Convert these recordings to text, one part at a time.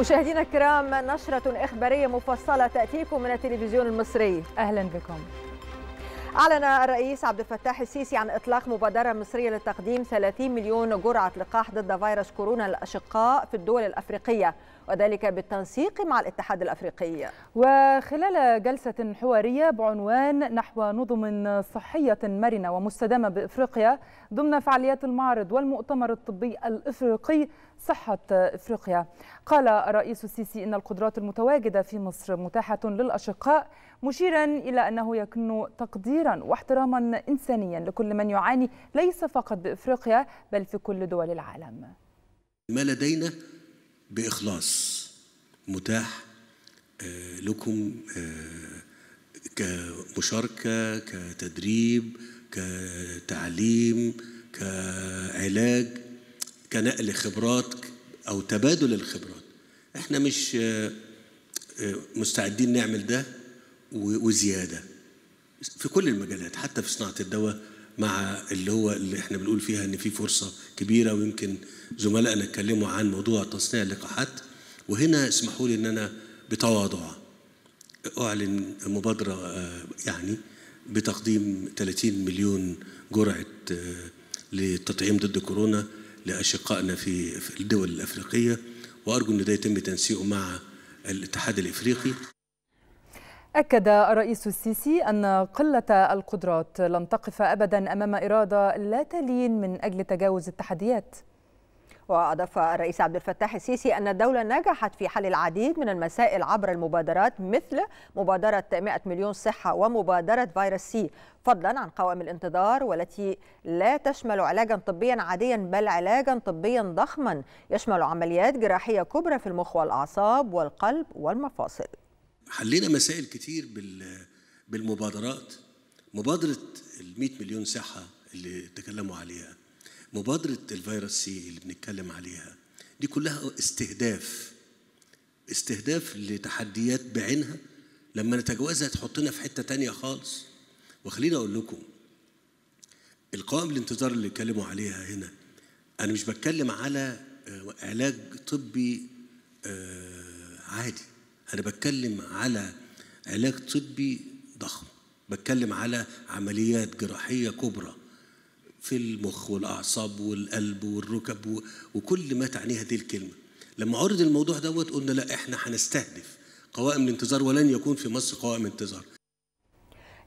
مشاهدينا الكرام، نشرة إخبارية مفصلة تأتيكم من التلفزيون المصري. أهلا بكم. أعلن الرئيس عبد الفتاح السيسي عن إطلاق مبادرة مصرية لتقديم 30 مليون جرعة لقاح ضد فيروس كورونا للأشقاء في الدول الأفريقية، وذلك بالتنسيق مع الاتحاد الأفريقي. وخلال جلسة حوارية بعنوان نحو نظم صحية مرنة ومستدامة بإفريقيا ضمن فعاليات المعرض والمؤتمر الطبي الإفريقي صحة إفريقيا، قال الرئيس السيسي إن القدرات المتواجدة في مصر متاحة للأشقاء، مشيرا إلى أنه يكون تقديرا واحتراما إنسانيا لكل من يعاني ليس فقط بإفريقيا بل في كل دول العالم. ما لدينا بإخلاص متاح لكم كمشاركة، كتدريب، كتعليم، كعلاج، كنقل خبرات أو تبادل الخبرات. احنا مش مستعدين نعمل ده وزيادة في كل المجالات، حتى في صناعة الدواء، مع اللي احنا بنقول فيها ان في فرصه كبيره، ويمكن زملائنا اتكلموا عن موضوع تصنيع اللقاحات. وهنا اسمحوا لي ان انا بتواضع اعلن مبادره يعني بتقديم 30 مليون جرعه للتطعيم ضد كورونا لاشقائنا في الدول الافريقيه، وارجو ان ده يتم تنسيقه مع الاتحاد الافريقي. أكد الرئيس السيسي أن قلة القدرات لن تقف أبدا أمام إرادة لا تلين من أجل تجاوز التحديات. وأضاف الرئيس عبد الفتاح السيسي أن الدولة نجحت في حل العديد من المسائل عبر المبادرات، مثل مبادرة 100 مليون صحة ومبادرة فيروس سي، فضلا عن قوائم الانتظار والتي لا تشمل علاجا طبيا عاديا بل علاجا طبيا ضخما يشمل عمليات جراحية كبرى في المخ والأعصاب والقلب والمفاصل. حلينا مسائل كتير بالمبادرات، مبادرة ال100 مليون صحة اللي تكلموا عليها، مبادرة الفيروس سي اللي بنتكلم عليها، دي كلها استهداف لتحديات بعينها، لما نتجاوزها تحطنا في حتة تانية خالص. وخليني أقول لكم، القوائم الانتظار اللي اتكلموا عليها هنا، أنا مش بتكلم على علاج طبي عادي، أنا بتكلم على علاج طبي ضخم، بتكلم على عمليات جراحية كبرى في المخ والأعصاب والقلب والركب وكل ما تعنيه هذه الكلمة. لما عرض الموضوع دوت قلنا لا، إحنا هنستهدف قوائم الانتظار ولن يكون في مصر قوائم انتظار.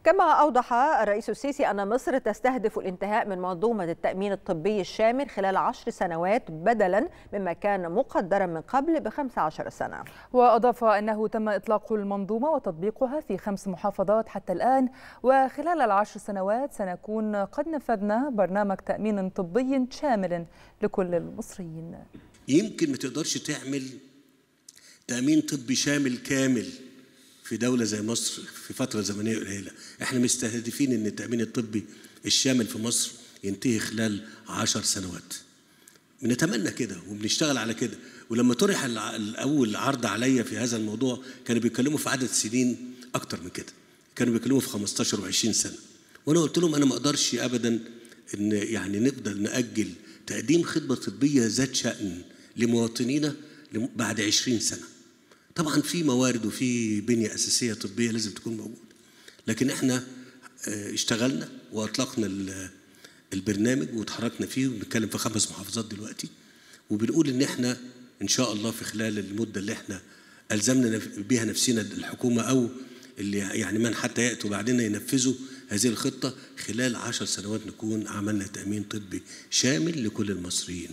كما أوضح الرئيس السيسي أن مصر تستهدف الانتهاء من منظومة التأمين الطبي الشامل خلال 10 سنوات بدلا مما كان مقدرا من قبل ب15 سنة. وأضاف أنه تم إطلاق المنظومة وتطبيقها في 5 محافظات حتى الآن، وخلال ال10 سنوات سنكون قد نفذنا برنامج تأمين طبي شامل لكل المصريين. يمكن ما تقدرش تعمل تأمين طبي شامل كامل في دولة زي مصر في فترة زمنية قليلة، احنا مستهدفين ان التأمين الطبي الشامل في مصر ينتهي خلال 10 سنوات. بنتمنى كده وبنشتغل على كده. ولما طرح الأول عرض عليا في هذا الموضوع كانوا بيتكلموا في عدد سنين أكتر من كده، كانوا بيتكلموا في 15 و20 سنة، وأنا قلت لهم أنا ما أقدرش أبدا إن يعني نقدر نأجل تقديم خدمة طبية ذات شأن لمواطنينا بعد 20 سنة. طبعا في موارد وفي بنيه اساسيه طبيه لازم تكون موجوده، لكن احنا اشتغلنا واطلقنا البرنامج واتحركنا فيه، وبنتكلم في 5 محافظات دلوقتي، وبنقول ان احنا ان شاء الله في خلال المده اللي احنا الزمنا بيها نفسنا الحكومه او اللي يعني من حتى ياتوا بعدنا ينفذوا هذه الخطه، خلال 10 سنوات نكون عملنا تامين طبي شامل لكل المصريين.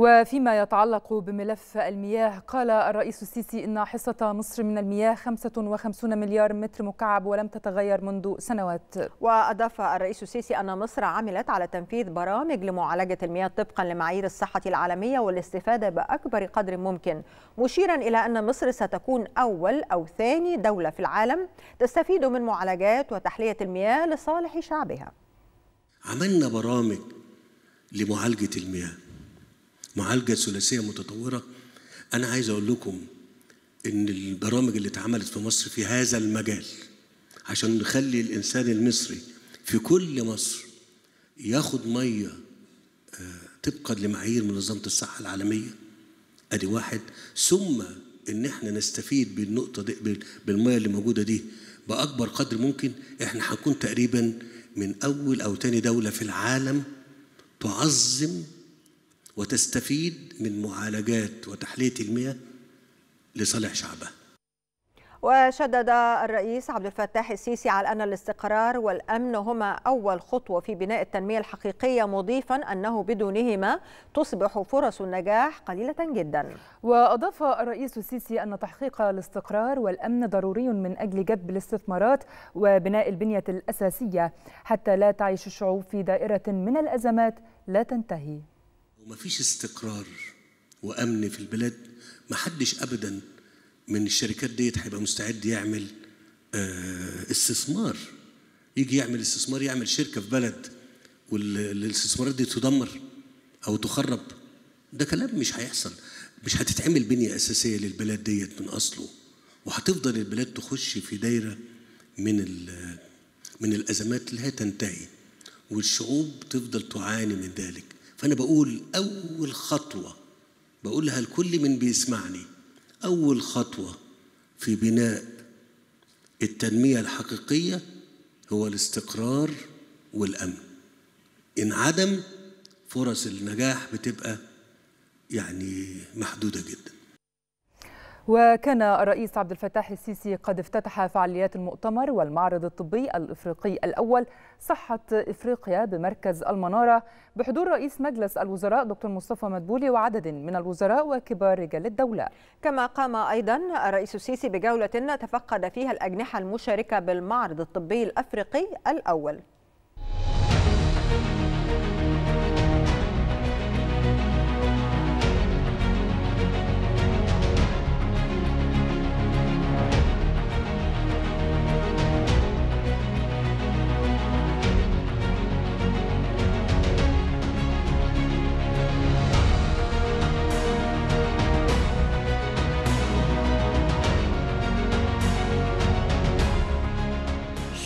وفيما يتعلق بملف المياه، قال الرئيس السيسي إن حصة مصر من المياه 55 مليار متر مكعب ولم تتغير منذ سنوات. وأضاف الرئيس السيسي أن مصر عملت على تنفيذ برامج لمعالجة المياه طبقا لمعايير الصحة العالمية والاستفادة بأكبر قدر ممكن، مشيرا إلى أن مصر ستكون أول أو ثاني دولة في العالم تستفيد من معالجات وتحلية المياه لصالح شعبها. عملنا برامج لمعالجة المياه، معالجة ثلاثية متطورة. أنا عايز أقول لكم إن البرامج اللي اتعملت في مصر في هذا المجال عشان نخلي الإنسان المصري في كل مصر ياخد مية طبقا لمعايير منظمة الصحة العالمية، ادي واحد. ثم ان احنا نستفيد بالنقطه دي بالميه اللي موجوده دي باكبر قدر ممكن. احنا هنكون تقريبا من اول او ثاني دوله في العالم تعظم وتستفيد من معالجات وتحليه المياه لصالح شعبها. وشدد الرئيس عبد الفتاح السيسي على أن الاستقرار والأمن هما أول خطوة في بناء التنمية الحقيقية، مضيفا أنه بدونهما تصبح فرص النجاح قليلة جدا. وأضاف الرئيس السيسي أن تحقيق الاستقرار والأمن ضروري من أجل جذب الاستثمارات وبناء البنية الأساسية حتى لا تعيش الشعوب في دائرة من الأزمات لا تنتهي. ومفيش استقرار وأمن في البلاد، محدش أبدا من الشركات ديت هيبقى مستعد يعمل استثمار، يجي يعمل استثمار يعمل شركه في بلد والاستثمارات دي تدمر او تخرب. ده كلام مش هيحصل، مش هتتعمل بنيه اساسيه للبلاد ديت من اصله، وهتفضل البلاد تخش في دايره من الازمات اللي هتنتهي والشعوب تفضل تعاني من ذلك. فانا بقول اول خطوه، بقولها لكل من بيسمعني، أول خطوة في بناء التنمية الحقيقية هو الاستقرار والأمن. إن عدم فرص النجاح بتبقى يعني محدودة جدا. وكان الرئيس عبد الفتاح السيسي قد افتتح فعاليات المؤتمر والمعرض الطبي الإفريقي الأول صحة إفريقيا بمركز المنارة بحضور رئيس مجلس الوزراء دكتور مصطفى مدبولي وعدد من الوزراء وكبار رجال الدولة. كما قام أيضا الرئيس السيسي بجولة تفقد فيها الأجنحة المشاركة بالمعرض الطبي الإفريقي الأول.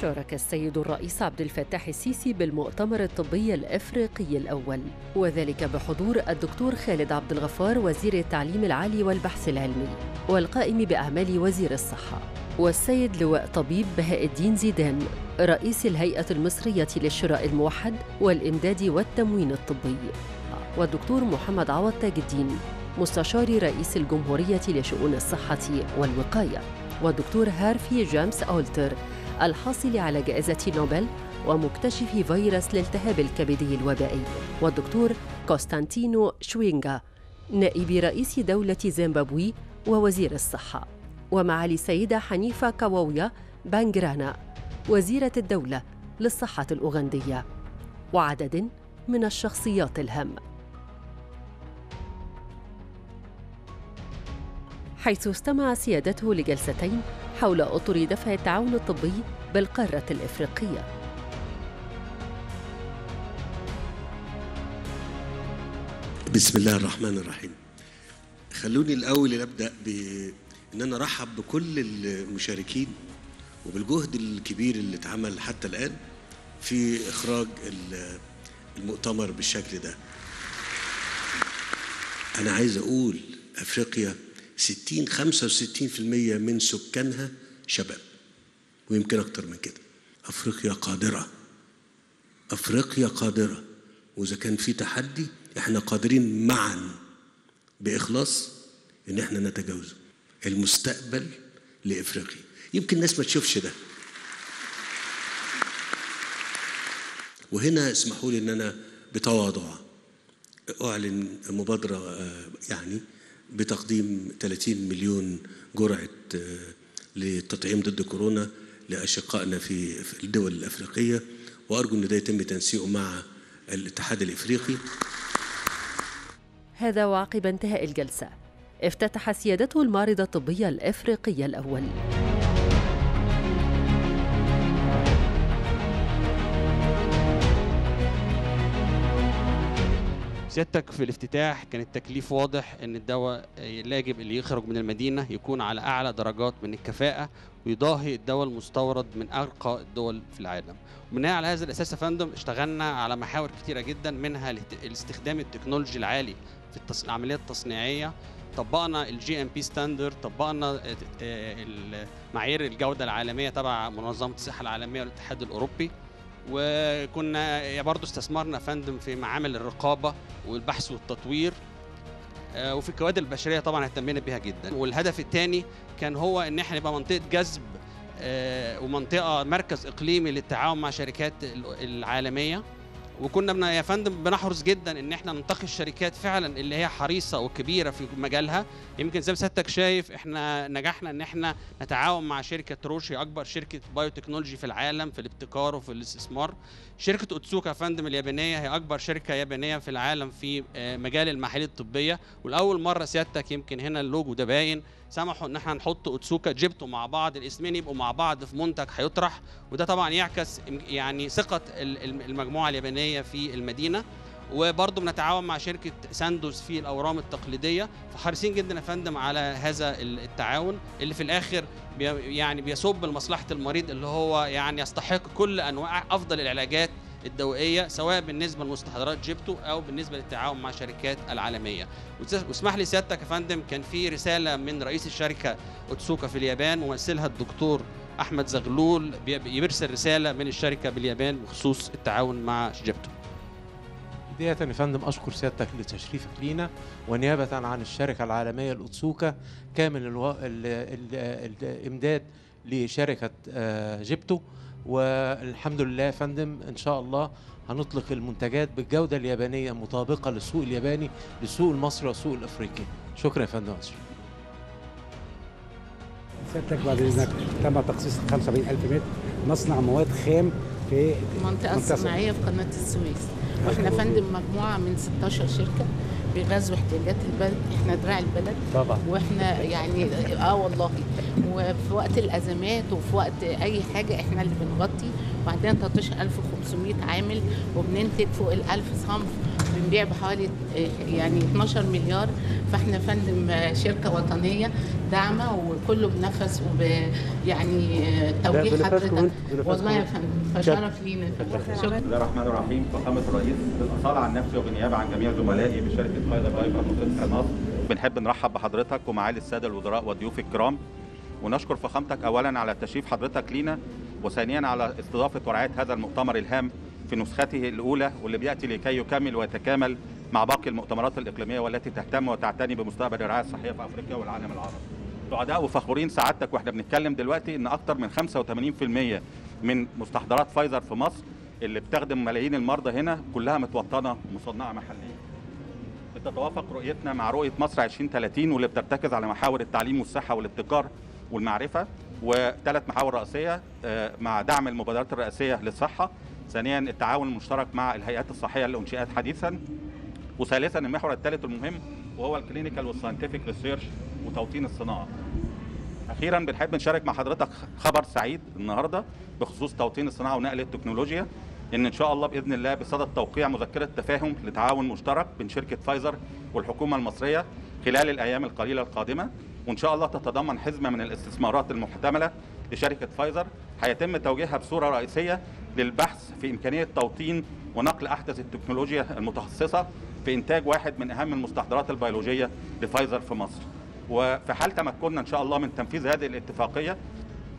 شارك السيد الرئيس عبد الفتاح السيسي بالمؤتمر الطبي الإفريقي الأول، وذلك بحضور الدكتور خالد عبد الغفار وزير التعليم العالي والبحث العلمي والقائم بأعمال وزير الصحة، والسيد لواء طبيب بهاء الدين زيدان رئيس الهيئة المصرية للشراء الموحد والإمداد والتموين الطبي، والدكتور محمد عوض تاج الدين مستشار رئيس الجمهورية لشؤون الصحة والوقاية، والدكتور هارفي جيمس ألتر الحاصل على جائزة نوبل ومكتشف فيروس الالتهاب الكبدي الوبائي، والدكتور كوستانتينو شوينغا نائب رئيس دولة زيمبابوي ووزير الصحة، ومعالي السيدة حنيفة كاواويا بانجرانا وزيرة الدولة للصحة الأوغندية، وعدد من الشخصيات الهامة. حيث استمع سيادته لجلستين حول أطر دفع التعاون الطبي بالقارة الإفريقية. بسم الله الرحمن الرحيم. خلوني الأول أبدأ بأن أنا أرحب بكل المشاركين وبالجهد الكبير اللي اتعمل حتى الآن في إخراج المؤتمر بالشكل ده. أنا عايز أقول أفريقيا 65% من سكانها شباب، ويمكن أكتر من كده. أفريقيا قادرة، أفريقيا قادرة، وإذا كان في تحدي إحنا قادرين معا بإخلاص إن إحنا نتجاوزه. المستقبل لإفريقيا، يمكن الناس ما تشوفش ده. وهنا اسمحوا لي إن أنا بتواضع أعلن مبادرة يعني بتقديم 30 مليون جرعة للتطعيم ضد كورونا لأشقائنا في الدول الأفريقية، وأرجو أن ده يتم تنسيقه مع الاتحاد الإفريقي. هذا وعقب انتهاء الجلسة افتتح سيادته المعرض الطبي الإفريقي الأول. سيادتك في الافتتاح كان التكليف واضح ان الدواء يجب اللي يخرج من المدينه يكون على اعلى درجات من الكفاءه ويضاهي الدواء المستورد من ارقى الدول في العالم. وبناء على هذا الاساس يا فندم اشتغلنا على محاور كثيره جدا، منها الاستخدام التكنولوجي العالي في العمليات التصنيعيه طبقنا الجي ام بي ستاندرد، طبقنا معايير الجوده العالميه تبع منظمه الصحه العالميه والاتحاد الاوروبي، وكنا برضه استثمرنا فندم في معامل الرقابه والبحث والتطوير وفي الكوادر البشريه طبعا اهتمينا بيها جدا. والهدف الثاني كان هو ان احنا نبقى منطقه جذب ومنطقه مركز اقليمي للتعاون مع شركات العالميه، وكنا يا فندم بنحرص جدا ان احنا ننتقي الشركات فعلا اللي هي حريصه وكبيره في مجالها. يمكن زي ما سيادتك شايف احنا نجحنا ان احنا نتعاون مع شركه روش، اكبر شركه بايوتكنولوجي في العالم في الابتكار وفي الاستثمار. شركه أوتسوكا يا فندم اليابانيه هي اكبر شركه يابانيه في العالم في مجال المحاليل الطبيه، ولاول مره سيادتك يمكن هنا اللوجو ده باين، سمحوا ان احنا نحط أوتسوكا جبتوا مع بعض الاسمين يبقوا مع بعض في منتج هيطرح، وده طبعا يعكس يعني ثقه المجموعه اليابانيه في المدينه. وبرضه بنتعاون مع شركه ساندوز في الاورام التقليديه، فحريصين جدا يا فندم على هذا التعاون اللي في الاخر يعني بيصب لمصلحه المريض اللي هو يعني يستحق كل انواع افضل العلاجات الدوائيه، سواء بالنسبه لمستحضرات جيبته او بالنسبه للتعاون مع شركات العالميه. واسمح لي سيادتك يا فندم كان في رساله من رئيس الشركه أوتسوكا في اليابان، ممثلها الدكتور احمد زغلول بيرسل رساله من الشركه باليابان بخصوص التعاون مع جيبته. بدايه يا فندم اشكر سيادتك لتشريفك لينا، ونيابه عن الشركه العالميه الأوتسوكا كامل الامداد لشركه جيبته، والحمد لله يا فندم ان شاء الله هنطلق المنتجات بالجوده اليابانيه مطابقه للسوق الياباني، للسوق المصري والسوق الافريقي. شكرا يا فندم. سيادتك بعد اذنك تم تخصيص 75,000 متر مصنع مواد خام في المنطقه الصناعيه في قناه السويس، واحنا فندم مجموعه من 16 شركه بيغذوا احتياجات البلد، احنا دراع البلد طبعا، واحنا يعني والله وفي وقت الازمات وفي وقت اي حاجه احنا اللي بنغطي. وعندنا 13,500 عامل وبننتج فوق ال1000 صنف، بنبيع بحوالي يعني 12 مليار. فاحنا فندم شركه وطنيه داعمه وكله بنفس يعني توجيه حضرتك والله يا فندم، فشرف لينا. شكرا. بسم الله الرحمن الرحيم. فخامه الرئيس، بالاصاله عن نفسي وبالنيابه عن جميع زملائي بشركه فايزر لايف منطقه مصر، بنحب نرحب بحضرتك ومعالي الساده الوزراء وضيوف الكرام، ونشكر فخامتك اولا على تشريف حضرتك لينا، وثانيا على استضافه ورعايه هذا المؤتمر الهام في نسخته الاولى، واللي بياتي لكي يكمل ويتكامل مع باقي المؤتمرات الاقليميه والتي تهتم وتعتني بمستقبل الرعايه الصحيه في افريقيا والعالم العربي. سعداء وفخورين سعادتك واحنا بنتكلم دلوقتي ان اكثر من 85% من مستحضرات فايزر في مصر اللي بتخدم ملايين المرضى هنا كلها متوطنه ومصنعه محليا. بتتوافق رؤيتنا مع رؤيه مصر 2030 واللي بترتكز على محاور التعليم والصحه والابتكار والمعرفه، وثلاث محاور رئيسيه مع دعم المبادرات الرئاسيه للصحه، ثانيا التعاون المشترك مع الهيئات الصحيه اللي انشئت حديثا، وثالثا المحور الثالث المهم وهو الكلينيكال والساينتفك ريسيرش وتوطين الصناعه. اخيرا بنحب نشارك مع حضرتك خبر سعيد النهارده بخصوص توطين الصناعه ونقل التكنولوجيا، ان شاء الله باذن الله بصدد توقيع مذكره تفاهم لتعاون مشترك بين شركه فايزر والحكومه المصريه خلال الايام القليله القادمه، وان شاء الله تتضمن حزمه من الاستثمارات المحتمله لشركه فايزر هيتم توجيهها بصوره رئيسيه للبحث في امكانيه توطين ونقل احدث التكنولوجيا المتخصصه في انتاج واحد من اهم المستحضرات البيولوجيه لفايزر في مصر. وفي حال تمكننا ان شاء الله من تنفيذ هذه الاتفاقيه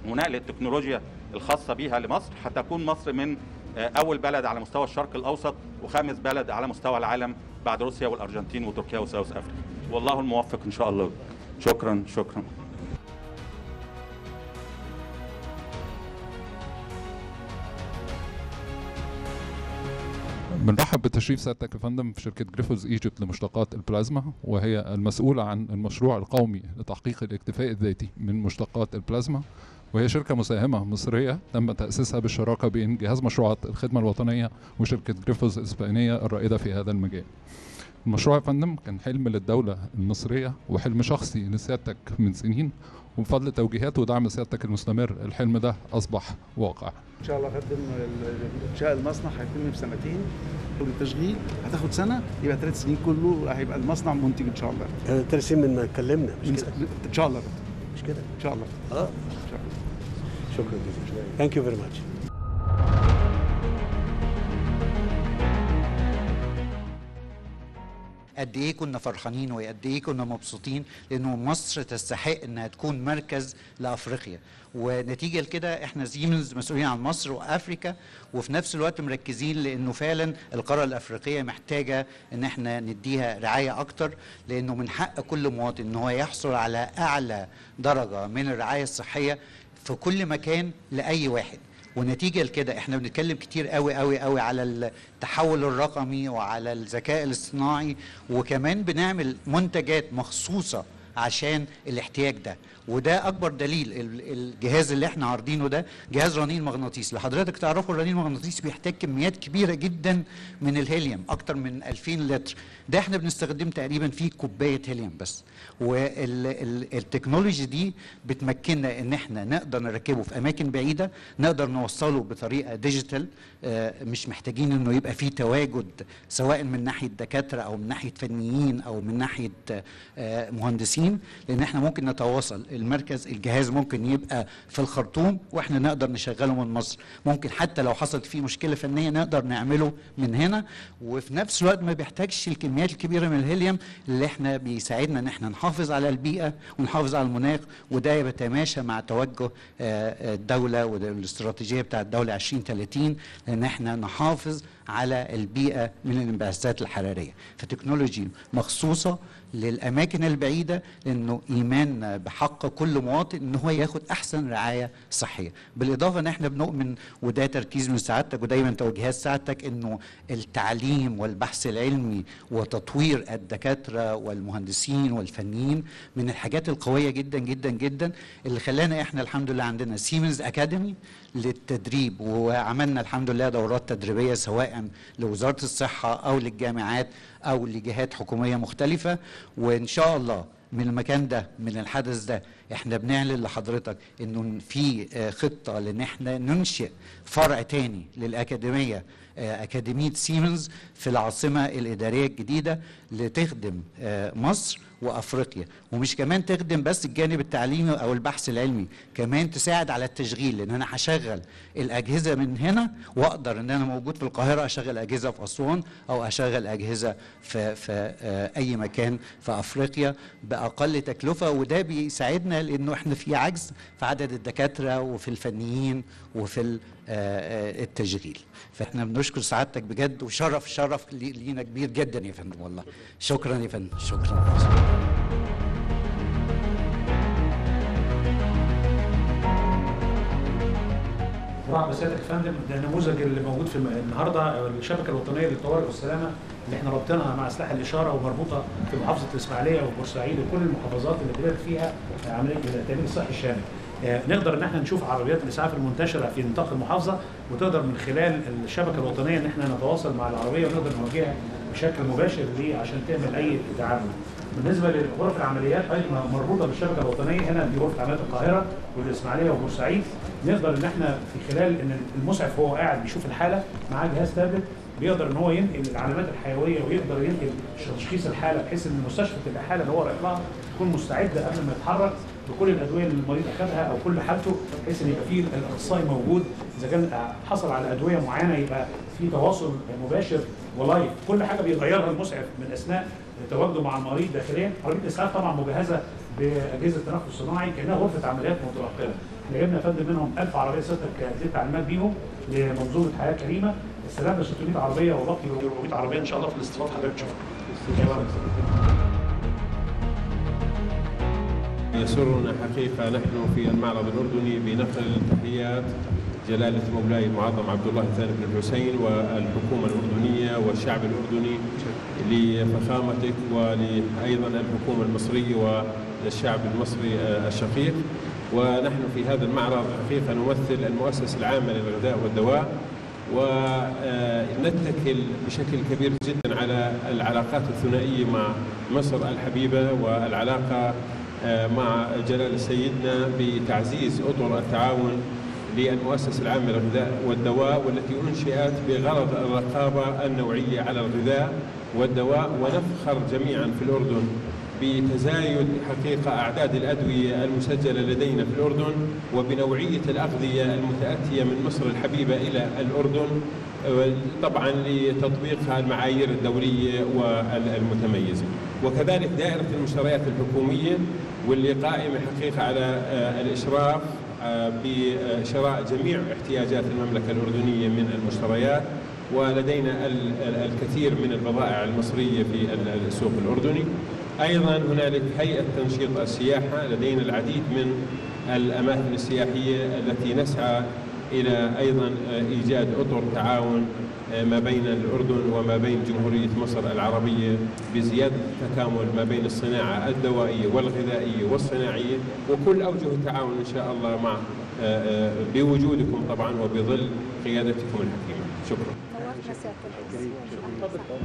ونقل التكنولوجيا الخاصه بها لمصر، هتكون مصر من اول بلد على مستوى الشرق الاوسط وخامس بلد على مستوى العالم بعد روسيا والارجنتين وتركيا وساوث افريقيا، والله الموفق ان شاء الله. شكرا. شكرا. بنرحب بتشريف سيادتك يا فندم في شركه جريفوز ايجيبت لمشتقات البلازما، وهي المسؤوله عن المشروع القومي لتحقيق الاكتفاء الذاتي من مشتقات البلازما، وهي شركه مساهمه مصريه تم تاسيسها بالشراكه بين جهاز مشروعات الخدمه الوطنيه وشركه جريفوز الاسبانيه الرائده في هذا المجال. المشروع يا فندم كان حلم للدولة المصرية وحلم شخصي لسيادتك من سنين، وبفضل توجيهات ودعم سيادتك المستمر الحلم ده أصبح واقع. إن شاء الله هقدم إنشاء المصنع هيتم في سنتين، والتشغيل هتاخد سنة، يبقى 3 سنين كله هيبقى المصنع منتج إن شاء الله. 3 سنين من ما اتكلمنا مش كده؟ إن شاء الله مش كده؟ إن شاء الله. إن شاء الله. شكرا جزيلا. ثانك يو فيري ماتش. قد ايه كنا فرحانين وقد ايه كنا مبسوطين لانه مصر تستحق انها تكون مركز لافريقيا. ونتيجه لكده احنا سيمنز مسؤولين عن مصر وافريكا، وفي نفس الوقت مركزين لانه فعلا القاره الافريقيه محتاجه ان احنا نديها رعايه اكتر، لانه من حق كل مواطن ان هو يحصل على اعلى درجه من الرعايه الصحيه في كل مكان لاي واحد. ونتيجه لكده احنا بنتكلم كتير قوي قوي قوي على التحول الرقمي وعلى الذكاء الاصطناعي، وكمان بنعمل منتجات مخصوصه عشان الاحتياج ده. وده اكبر دليل الجهاز اللي احنا عارضينه ده، جهاز رنين مغناطيسي. لحضرتك تعرفوا الرنين المغناطيسي بيحتاج كميات كبيره جدا من الهيليوم، اكتر من 2000 لتر. ده احنا بنستخدم تقريبا فيه كوبايه هيليوم بس. والتكنولوجي دي بتمكننا ان احنا نقدر نركبه في اماكن بعيده، نقدر نوصله بطريقه ديجيتال، مش محتاجين انه يبقى فيه تواجد سواء من ناحيه دكاتره او من ناحيه فنيين او من ناحيه مهندسين، لان احنا ممكن نتواصل. المركز الجهاز ممكن يبقى في الخرطوم واحنا نقدر نشغله من مصر، ممكن حتى لو حصلت فيه مشكله فنيه نقدر نعمله من هنا، وفي نفس الوقت ما بيحتاجش الكميات الكبيره من الهيليوم اللي احنا بيساعدنا ان احنا نحافظ على البيئه ونحافظ على المناخ. وده يتماشى مع توجه الدوله والاستراتيجيه بتاع الدوله 2030 ان احنا نحافظ على البيئه من الانبعاثات الحراريه. فتكنولوجي مخصوصه للاماكن البعيده، لانه ايماننا بحق كل مواطن ان هو ياخد احسن رعايه صحيه. بالاضافه ان احنا بنؤمن، وده تركيز من سعادتك ودايما توجيهات سعادتك، انه التعليم والبحث العلمي وتطوير الدكاتره والمهندسين والفنيين من الحاجات القويه جدا جدا جدا اللي خلانا احنا الحمد لله عندنا سيمنز اكاديمي للتدريب، وعملنا الحمد لله دورات تدريبيه سواء لوزاره الصحه او للجامعات او لجهات حكوميه مختلفه. وان شاء الله من المكان ده، من الحدث ده، احنا بنعلن لحضرتك انه في خطه لان احنا ننشئ فرع تاني للاكاديميه، اكاديميه سيمنز في العاصمه الاداريه الجديده، لتخدم مصر وافريقيا. ومش كمان تخدم بس الجانب التعليمي او البحث العلمي، كمان تساعد على التشغيل، لان انا هشغل الاجهزه من هنا واقدر ان انا موجود في القاهره اشغل اجهزه في اسوان او اشغل اجهزه في اي مكان في افريقيا باقل تكلفه. وده بيساعدنا لانه احنا في عجز في عدد الدكاتره وفي الفنيين وفي التشغيل. فاحنا بنشكر سعادتك بجد، وشرف لينا كبير جدا يا فندم. والله شكرا يا فندم، شكرا. طبعا بسيادتك يا فندم، ده النموذج اللي موجود في النهارده، الشبكه الوطنيه للطوارئ والسلامه اللي احنا ربطناها مع سلاح الاشاره ومربوطه في محافظه الاسماعيليه وبورسعيد وكل المحافظات اللي بدات فيها عمليه التامين الصحي الشامل. نقدر ان احنا نشوف عربيات الاسعاف المنتشره في نطاق المحافظه، وتقدر من خلال الشبكه الوطنيه ان احنا نتواصل مع العربيه ونقدر نوجهها بشكل مباشر ليه عشان تعمل اي تعامل. بالنسبه لغرف العمليات ايضا مربوطه بالشبكه الوطنيه، هنا دي غرفه عمليات القاهره والاسماعيليه وبورسعيد. نقدر ان احنا في خلال ان المسعف هو قاعد بيشوف الحاله معاه جهاز تابلت، بيقدر ان هو ينقل العلامات الحيويه ويقدر ينقل تشخيص الحاله، بحيث ان المستشفى تبقى الحاله اللي هو رايح لها تكون مستعده قبل ما يتحرك بكل الادويه اللي المريض اخذها او كل حالته، بحيث ان يبقى فيه الاخصائي موجود. اذا كان حصل على ادويه معينه يبقى في تواصل مباشر ولايف، كل حاجه بيغيرها المسعف من اثناء تواجده مع المريض داخليا. عربيه الاسعاف طبعا مجهزه باجهزه التنفس الصناعي كانها غرفه عمليات مترقبه. احنا جبنا يا فندم منهم 1000 عربيه سيادتك اديت تعليمات بيهم لمنظومه حياه كريمه، استلمنا 600 عربيه وباقي 400 عربيه ان شاء الله في الاستيطان حضرتك تشوفها. يسرنا حقيقة نحن في المعرض الأردني بنقل تحيات جلالة مولاي المعظم عبد الله الثاني بن الحسين والحكومة الأردنية والشعب الأردني لفخامتك، وأيضا الحكومة المصرية والشعب المصري الشقيق. ونحن في هذا المعرض حقيقة نمثل المؤسسة العامة للغذاء والدواء، ونتكل بشكل كبير جدا على العلاقات الثنائية مع مصر الحبيبة، والعلاقة مع جلالة سيدنا بتعزيز أطر التعاون للمؤسسة العامة للغذاء والدواء، والتي أنشئت بغرض الرقابة النوعية على الغذاء والدواء. ونفخر جميعا في الأردن بتزايد حقيقة أعداد الأدوية المسجلة لدينا في الأردن وبنوعية الأغذية المتأتية من مصر الحبيبة إلى الأردن، طبعا لتطبيقها المعايير الدولية والمتميزة. وكذلك دائرة المشتريات الحكومية واللي قائمة حقيقة على الإشراف بشراء جميع احتياجات المملكة الأردنية من المشتريات، ولدينا الكثير من البضائع المصرية في السوق الأردني. أيضا هنالك هيئة تنشيط السياحة، لدينا العديد من الأماكن السياحية التي نسعى إلى أيضا إيجاد أطر تعاون ما بين الأردن وما بين جمهورية مصر العربية بزيادة التكامل ما بين الصناعة الدوائية والغذائية والصناعية وكل أوجه التعاون إن شاء الله مع بوجودكم طبعا وبظل قيادتكم الحكيمة. شكرا.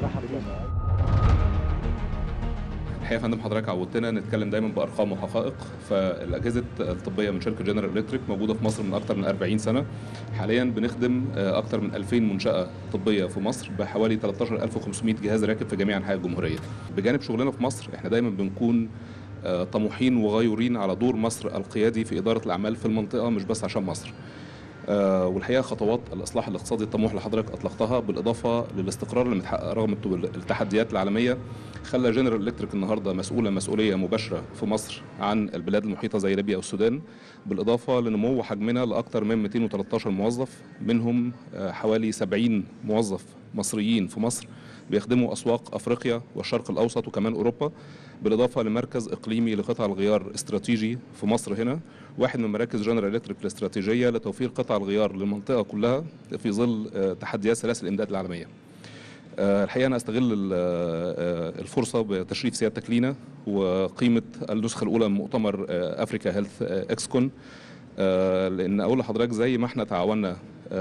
الحقيقه يا فندم حضرتك عودتنا نتكلم دايما بارقام وحقائق، فالاجهزه الطبيه من شركه جنرال إلكتريك موجوده في مصر من اكثر من 40 سنه. حاليا بنخدم اكثر من 2000 منشاه طبيه في مصر بحوالي 13500 جهاز راكب في جميع انحاء الجمهوريه. بجانب شغلنا في مصر احنا دايما بنكون طموحين وغيورين على دور مصر القيادي في اداره الاعمال في المنطقه، مش بس عشان مصر. والحقيقه خطوات الاصلاح الاقتصادي الطموح اللي حضرتك اطلقتها بالاضافه للاستقرار اللي متحقق رغم التحديات العالميه خلى جنرال إلكتريك النهارده مسؤوله مسؤوليه مباشره في مصر عن البلاد المحيطه زي ليبيا والسودان، بالاضافه لنمو حجمنا لاكثر من 213 موظف، منهم حوالي 70 موظف مصريين في مصر بيخدموا اسواق افريقيا والشرق الاوسط وكمان اوروبا، بالاضافه لمركز اقليمي لقطع الغيار استراتيجي في مصر هنا، واحد من مراكز جنرال إلكتريك الاستراتيجيه لتوفير قطع الغيار للمنطقه كلها في ظل تحديات سلاسل الامداد العالميه. الحقيقه انا استغل الفرصه بتشريف سيادتك لينا وقيمه النسخه الاولى من مؤتمر افريكا هيلث اكسكون، لان اقول لحضرتك زي ما احنا تعاوننا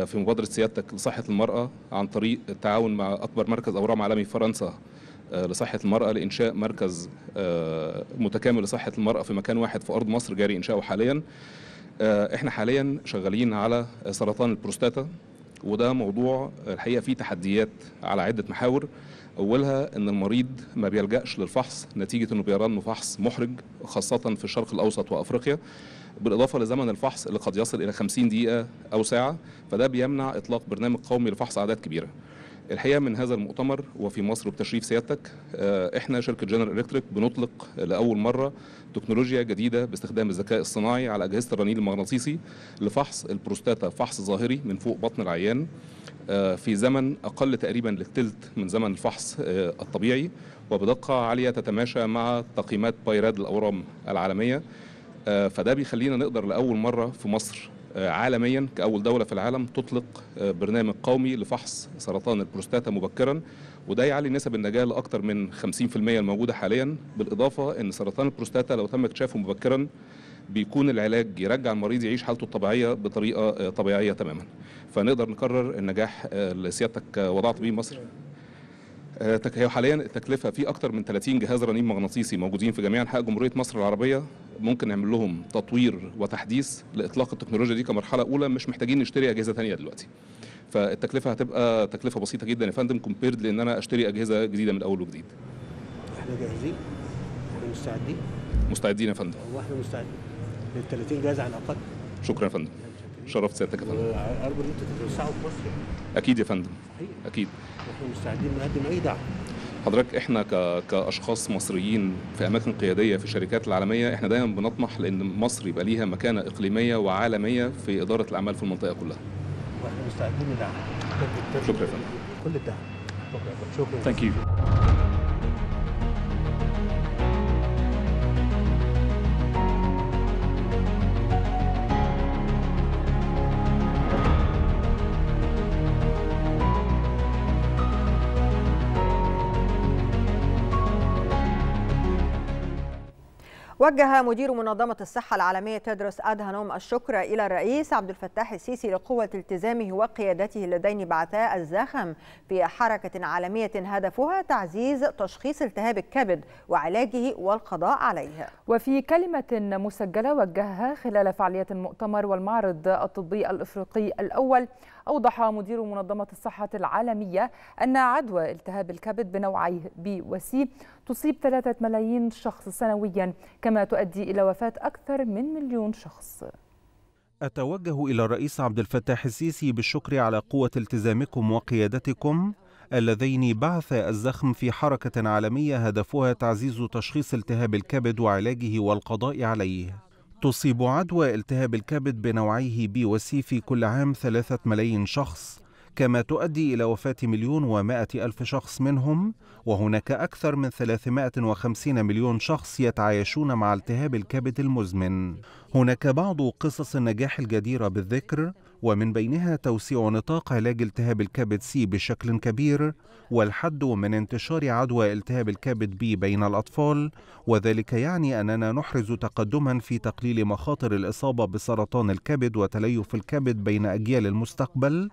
في مبادره سيادتك لصحه المراه عن طريق التعاون مع اكبر مركز اورام عالمي في فرنسا لصحه المراه لانشاء مركز متكامل لصحه المراه في مكان واحد في ارض مصر جاري انشاؤه حاليا. احنا حاليا شغالين على سرطان البروستاتا، وده موضوع الحقيقه فيه تحديات على عده محاور. اولها ان المريض ما بيلجاش للفحص نتيجه انه بيرى انه فحص محرج خاصه في الشرق الاوسط وافريقيا، بالاضافه لزمن الفحص اللي قد يصل الى 50 دقيقه او ساعه، فده بيمنع اطلاق برنامج قومي لفحص اعداد كبيره. الحقيقه من هذا المؤتمر وفي مصر بتشريف سيادتك احنا شركه جنرال إلكتريك بنطلق لاول مره تكنولوجيا جديده باستخدام الذكاء الصناعي على اجهزه الرنين المغناطيسي لفحص البروستاتا، فحص ظاهري من فوق بطن العيان في زمن اقل تقريبا للثلث من زمن الفحص الطبيعي وبدقه عاليه تتماشى مع تقييمات بايراد الاورام العالميه، فده بيخلينا نقدر لاول مره في مصر عالميا كأول دولة في العالم تطلق برنامج قومي لفحص سرطان البروستاتا مبكرا، وده يعلي نسب النجاة لأكثر من 50% الموجودة حاليا، بالإضافة أن سرطان البروستاتا لو تم اكتشافه مبكرا بيكون العلاج يرجع المريض يعيش حالته الطبيعية بطريقة طبيعية تماما، فنقدر نكرر النجاح اللي سيادتك وضعت بيه مصر. حاليا التكلفه في اكثر من 30 جهاز رنين مغناطيسي موجودين في جميع انحاء جمهوريه مصر العربيه، ممكن نعمل لهم تطوير وتحديث لاطلاق التكنولوجيا دي كمرحله اولى، مش محتاجين نشتري اجهزه ثانيه دلوقتي. فالتكلفه هتبقى تكلفه بسيطه جدا يا فندم كومبيرد لان انا اشتري اجهزه جديده من اول وجديد. احنا جاهزين، احنا مستعدين. مستعدين يا فندم. والله احنا مستعدين لل 30 جهاز على الاقل. شكرا يا فندم. شرفت سيادتك يا فندم. ارجو ان انتوا تتوسعوا في مصر. اكيد يا فندم. صحيح. اكيد. احنا مستعدين نقدم اي دعم. حضرتك احنا كاشخاص مصريين في اماكن قياديه في الشركات العالميه احنا دايما بنطمح لان مصر يبقى ليها مكانه اقليميه وعالميه في اداره الاعمال في المنطقه كلها. واحنا مستعدين لدعم. شكرا يا فندم. كل الدعم. شكرا. ثانك يو. وجه مدير منظمة الصحة العالمية تدرس أدهانوم الشكر إلى الرئيس عبد الفتاح السيسي لقوة التزامه وقيادته اللذين بعثا الزخم في حركة عالمية هدفها تعزيز تشخيص التهاب الكبد وعلاجه والقضاء عليه. وفي كلمة مسجلة وجهها خلال فعالية المؤتمر والمعرض الطبي الإفريقي الأول، أوضح مدير منظمة الصحة العالمية أن عدوى التهاب الكبد بنوعيه B وC تصيب 3 ملايين شخص سنويا، كما تؤدي إلى وفاة أكثر من مليون شخص. أتوجه إلى الرئيس عبد الفتاح السيسي بالشكر على قوة التزامكم وقيادتكم اللذين بعثا الزخم في حركة عالمية هدفها تعزيز تشخيص التهاب الكبد وعلاجه والقضاء عليه. تصيب عدوى التهاب الكبد بنوعيه B و C في كل عام 3 ملايين شخص، كما تؤدي إلى وفاة 1,100,000 شخص منهم، وهناك أكثر من 350 مليون شخص يتعايشون مع التهاب الكبد المزمن. هناك بعض قصص النجاح الجديرة بالذكر، ومن بينها توسيع نطاق علاج التهاب الكبد C بشكل كبير، والحد من انتشار عدوى التهاب الكبد B بين الأطفال، وذلك يعني أننا نحرز تقدما في تقليل مخاطر الإصابة بسرطان الكبد وتليف الكبد بين أجيال المستقبل،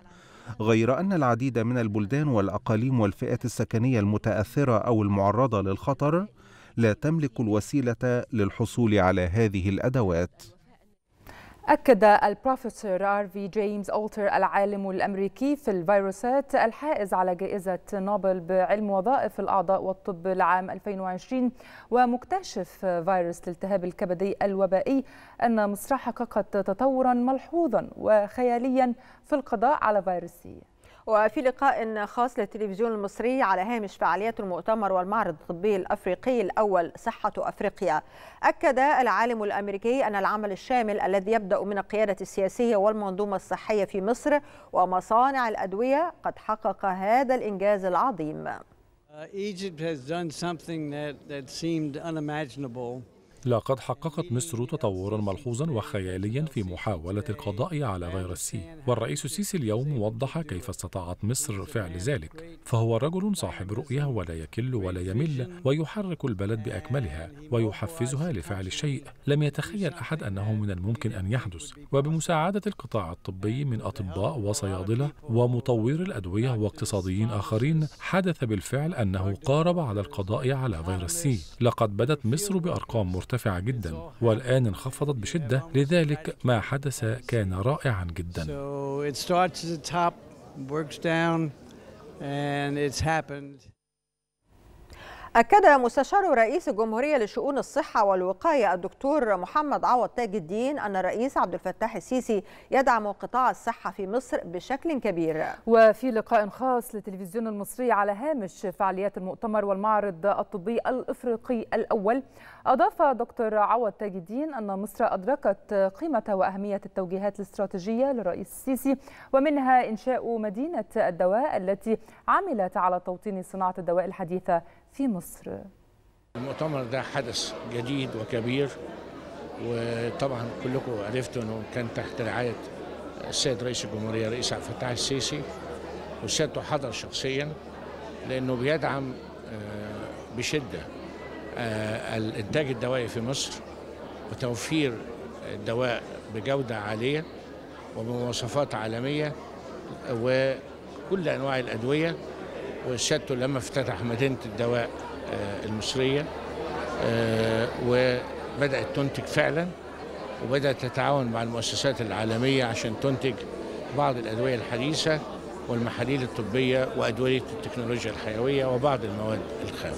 غير أن العديد من البلدان والأقاليم والفئات السكنية المتأثرة أو المعرضة للخطر لا تملك الوسيلة للحصول على هذه الأدوات. أكد البروفيسور هارفي جيمس ألتر العالم الأمريكي في الفيروسات الحائز على جائزة نوبل بعلم وظائف الأعضاء والطب لعام 2020 ومكتشف فيروس الالتهاب الكبدي الوبائي أن مصر حققت تطورا ملحوظا وخياليا في القضاء على فيروسه. وفي لقاء خاص للتلفزيون المصري على هامش فعاليات المؤتمر والمعرض الطبي الأفريقي الأول صحة أفريقيا، أكد العالم الأمريكي أن العمل الشامل الذي يبدأ من القيادة السياسية والمنظومة الصحية في مصر ومصانع الأدوية قد حقق هذا الإنجاز العظيم. لقد حققت مصر تطورا ملحوظا وخياليا في محاولة القضاء على فيروس سي، والرئيس السيسي اليوم وضح كيف استطاعت مصر فعل ذلك، فهو رجل صاحب رؤية ولا يكل ولا يمل، ويحرك البلد بأكملها ويحفزها لفعل شيء لم يتخيل أحد أنه من الممكن أن يحدث، وبمساعدة القطاع الطبي من أطباء وصيادلة ومطوري الأدوية واقتصاديين آخرين، حدث بالفعل أنه قارب على القضاء على فيروس سي. لقد بدت مصر بأرقام مرتفعة جدا والآن انخفضت بشدة، لذلك ما حدث كان رائعا جدا. أكد مستشار رئيس الجمهورية لشؤون الصحة والوقاية الدكتور محمد عوض تاج الدين أن الرئيس عبد الفتاح السيسي يدعم قطاع الصحة في مصر بشكل كبير. وفي لقاء خاص للتلفزيون المصري على هامش فعاليات المؤتمر والمعرض الطبي الأفريقي الأول، أضاف دكتور عوض تاج الدين أن مصر أدركت قيمة وأهمية التوجيهات الاستراتيجية للرئيس السيسي، ومنها إنشاء مدينة الدواء التي عملت على توطين صناعة الدواء الحديثة في مصر. المؤتمر ده حدث جديد وكبير، وطبعا كلكم عرفتوا انه كان تحت رعايه السيد رئيس الجمهوريه الرئيس عبد الفتاح السيسي، وسيادته حضر شخصيا لانه بيدعم بشده الانتاج الدوائي في مصر وتوفير الدواء بجوده عاليه وبمواصفات عالميه وكل انواع الادويه. وسيادته لما افتتح مدينة الدواء المصرية وبدأت تنتج فعلا، وبدأت تتعاون مع المؤسسات العالمية عشان تنتج بعض الأدوية الحديثة والمحاليل الطبية وأدوية التكنولوجيا الحيوية وبعض المواد الخام.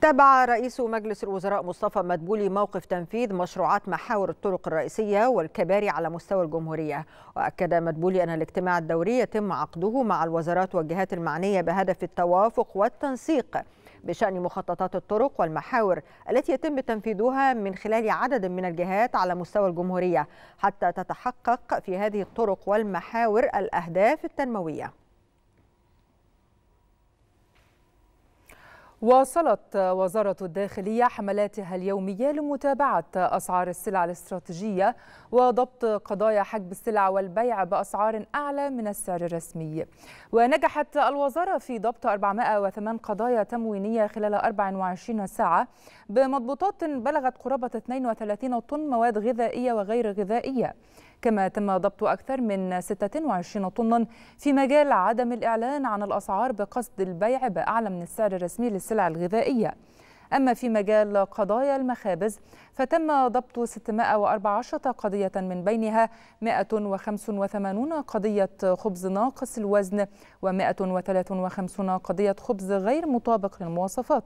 تابع رئيس مجلس الوزراء مصطفى مدبولي موقف تنفيذ مشروعات محاور الطرق الرئيسية والكباري على مستوى الجمهورية، وأكد مدبولي أن الاجتماع الدوري يتم عقده مع الوزارات والجهات المعنية بهدف التوافق والتنسيق بشأن مخططات الطرق والمحاور التي يتم تنفيذها من خلال عدد من الجهات على مستوى الجمهورية حتى تتحقق في هذه الطرق والمحاور الأهداف التنموية. واصلت وزارة الداخلية حملاتها اليومية لمتابعة أسعار السلع الاستراتيجية وضبط قضايا حجب السلع والبيع بأسعار أعلى من السعر الرسمي. ونجحت الوزارة في ضبط 408 قضايا تموينية خلال 24 ساعة بمضبوطات بلغت قرابة 32 طن مواد غذائية وغير غذائية. كما تم ضبط أكثر من 26 طنا في مجال عدم الإعلان عن الأسعار بقصد البيع بأعلى من السعر الرسمي للسلع الغذائية. أما في مجال قضايا المخابز فتم ضبط 614 قضية من بينها 185 قضية خبز ناقص الوزن و153 قضية خبز غير مطابق للمواصفات.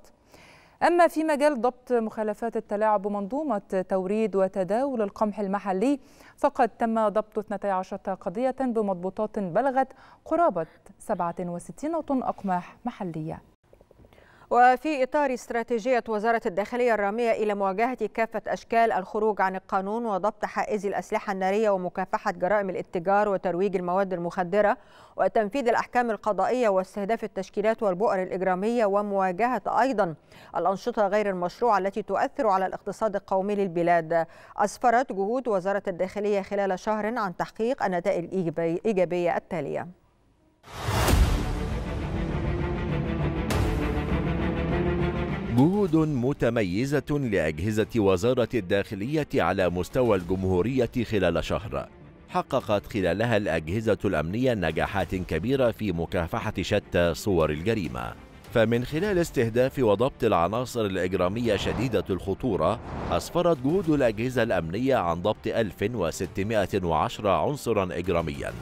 أما في مجال ضبط مخالفات التلاعب بمنظومة توريد وتداول القمح المحلي فقد تم ضبط 12 قضية بمضبوطات بلغت قرابة 67 طن أقماح محلية. وفي إطار استراتيجية وزارة الداخلية الرامية إلى مواجهة كافة أشكال الخروج عن القانون وضبط حائز الأسلحة النارية ومكافحة جرائم الاتجار وترويج المواد المخدرة وتنفيذ الأحكام القضائية واستهداف التشكيلات والبؤر الإجرامية ومواجهة أيضا الأنشطة غير المشروعة التي تؤثر على الاقتصاد القومي للبلاد، أسفرت جهود وزارة الداخلية خلال شهر عن تحقيق النتائج الإيجابية التالية. جهود متميزة لأجهزة وزارة الداخلية على مستوى الجمهورية خلال شهر، حققت خلالها الأجهزة الأمنية نجاحات كبيرة في مكافحة شتى صور الجريمة. فمن خلال استهداف وضبط العناصر الإجرامية شديدة الخطورة، أسفرت جهود الأجهزة الأمنية عن ضبط 1610 عنصرا إجراميا،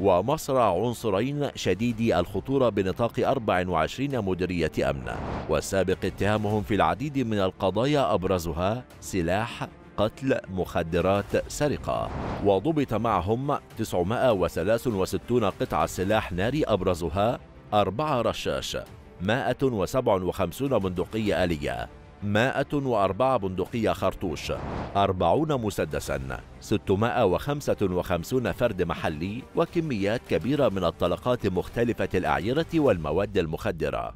ومصرع عنصرين شديدي الخطورة بنطاق 24 مديرية أمن، والسابق اتهامهم في العديد من القضايا أبرزها سلاح، قتل، مخدرات، سرقة. وضبط معهم 963 قطعة سلاح ناري أبرزها 4 رشاش، 157 بندقية آلية، 104 بندقية خرطوش، 40 مسدسا، 655 فرد محلي، وكميات كبيرة من الطلقات مختلفة الأعيرة والمواد المخدرة.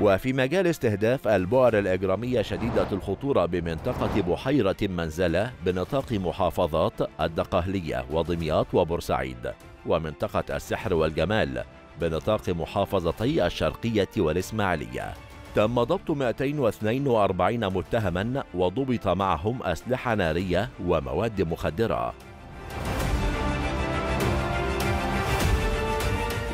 وفي مجال استهداف البؤر الإجرامية شديدة الخطورة بمنطقة بحيرة منزلة بنطاق محافظات الدقهلية ودمياط وبورسعيد، ومنطقة السحر والجمال بنطاق محافظتي الشرقية والإسماعيلية، تم ضبط 242 متهما وضبط معهم أسلحة نارية ومواد مخدرة.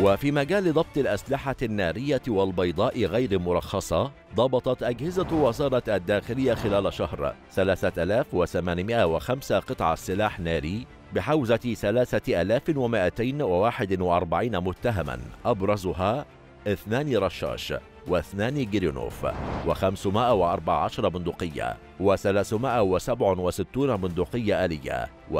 وفي مجال ضبط الأسلحة النارية والبيضاء غير مرخصة، ضبطت أجهزة وزارة الداخلية خلال شهر 3805 قطعة سلاح ناري بحوزة 3241 متهما أبرزها 2 رشاش و2 جرينوف و514 بندقية و367 بندقية آلية و167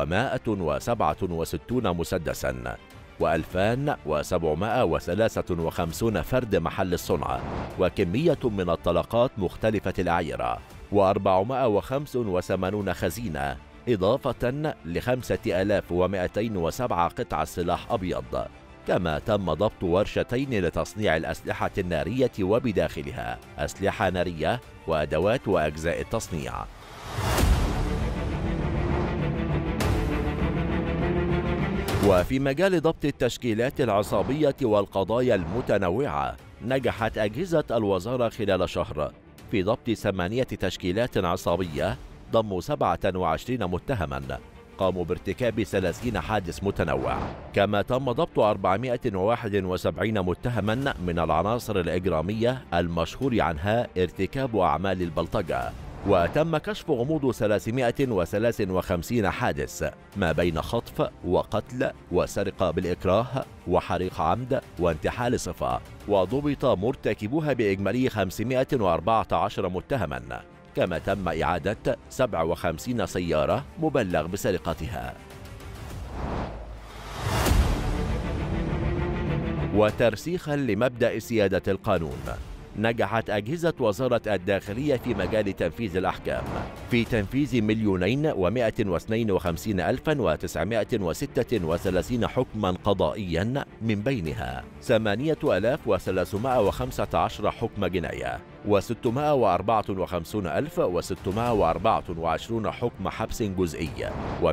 مسدسا و2753 فرد محل الصنع، وكمية من الطلقات مختلفة الأعيرة و485 خزينة، إضافة ل5207 قطع سلاح أبيض. كما تم ضبط ورشتين لتصنيع الأسلحة النارية وبداخلها أسلحة نارية وأدوات وأجزاء التصنيع. وفي مجال ضبط التشكيلات العصابية والقضايا المتنوعة، نجحت أجهزة الوزارة خلال شهر في ضبط 8 تشكيلات عصابية ضموا 27 متهما قاموا بارتكاب 30 حادث متنوع. كما تم ضبط 471 متهما من العناصر الإجرامية المشهور عنها ارتكاب أعمال البلطجة، وتم كشف غموض 353 حادث ما بين خطف وقتل وسرقة بالإكراه وحريق عمد وانتحال صفة، وضبط مرتكبوها بإجمالي 514 متهما. كما تم إعادة 57 سيارة مبلغ بسرقتها. وترسيخا لمبدأ سيادة القانون. نجحت أجهزة وزارة الداخلية في مجال تنفيذ الأحكام في تنفيذ 2,152,936 حكما قضائيا، من بينها 8,315 حكم جناية و654,624 حكم حبس جزئي و113,388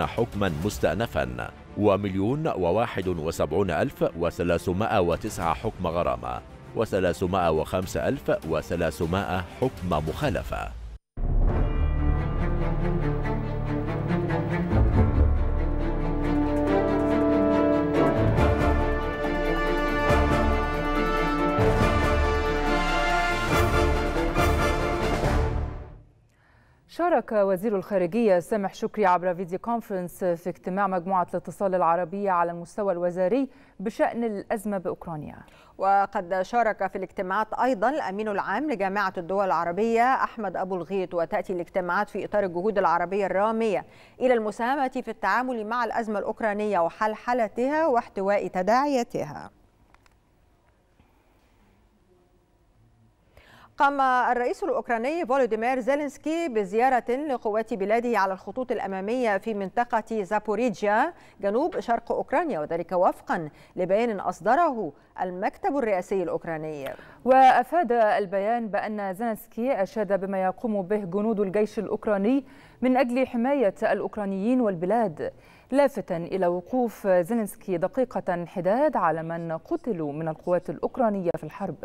حكما مستأنفا و1,071,309 حكم غرامة و305,300 حكم مخالفة. شارك وزير الخارجية سامح شكري عبر فيديو كونفرنس في اجتماع مجموعة الاتصال العربية على المستوى الوزاري بشأن الأزمة بأوكرانيا. وقد شارك في الاجتماعات أيضا الأمين العام لجامعة الدول العربية أحمد أبو الغيط. وتأتي الاجتماعات في إطار الجهود العربية الرامية إلى المساهمة في التعامل مع الأزمة الأوكرانية وحل حالتها واحتواء تداعياتها. قام الرئيس الأوكراني فولوديمير زيلنسكي بزيارة لقوات بلاده على الخطوط الأمامية في منطقة زابوريجيا جنوب شرق أوكرانيا، وذلك وفقا لبيان أصدره المكتب الرئاسي الأوكراني. وأفاد البيان بأن زيلنسكي أشاد بما يقوم به جنود الجيش الأوكراني من أجل حماية الأوكرانيين والبلاد، لافتا إلى وقوف زيلنسكي دقيقة حداد على من قتلوا من القوات الأوكرانية في الحرب.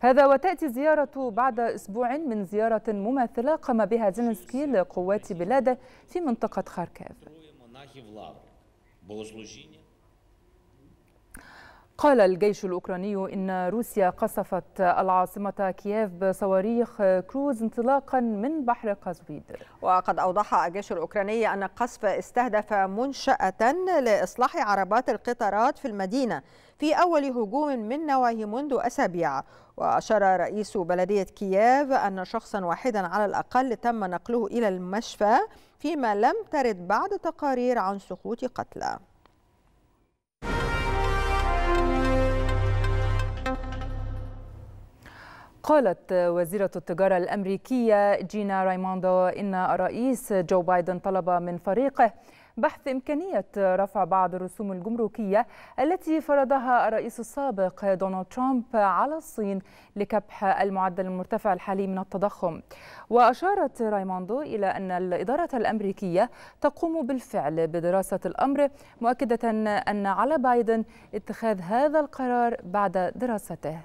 هذا وتأتي الزيارة بعد أسبوع من زيارة مماثلة قام بها زيلنسكي لقوات بلاده في منطقة خاركيف. قال الجيش الأوكراني إن روسيا قصفت العاصمة كييف بصواريخ كروز انطلاقا من بحر قزوين. وقد أوضح الجيش الأوكراني أن القصف استهدف منشأة لإصلاح عربات القطارات في المدينة في أول هجوم من نوعه منذ أسابيع. وأشار رئيس بلدية كييف أن شخصا واحدا على الأقل تم نقله إلى المشفى، فيما لم ترد بعد تقارير عن سقوط قتلى. قالت وزيرة التجارة الأمريكية جينا رايموندو إن الرئيس جو بايدن طلب من فريقه بحث إمكانية رفع بعض الرسوم الجمركية التي فرضها الرئيس السابق دونالد ترامب على الصين لكبح المعدل المرتفع الحالي من التضخم. وأشارت رايموندو إلى أن الإدارة الأمريكية تقوم بالفعل بدراسة الأمر، مؤكدة أن على بايدن اتخاذ هذا القرار بعد دراسته.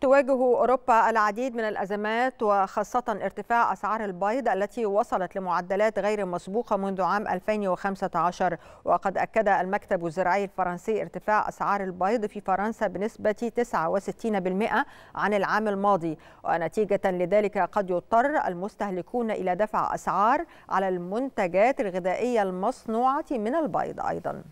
تواجه أوروبا العديد من الأزمات، وخاصة ارتفاع أسعار البيض التي وصلت لمعدلات غير مسبوقة منذ عام 2015. وقد أكد المكتب الزراعي الفرنسي ارتفاع أسعار البيض في فرنسا بنسبة 69% عن العام الماضي، ونتيجة لذلك قد يضطر المستهلكون إلى دفع أسعار على المنتجات الغذائية المصنوعة من البيض. أيضا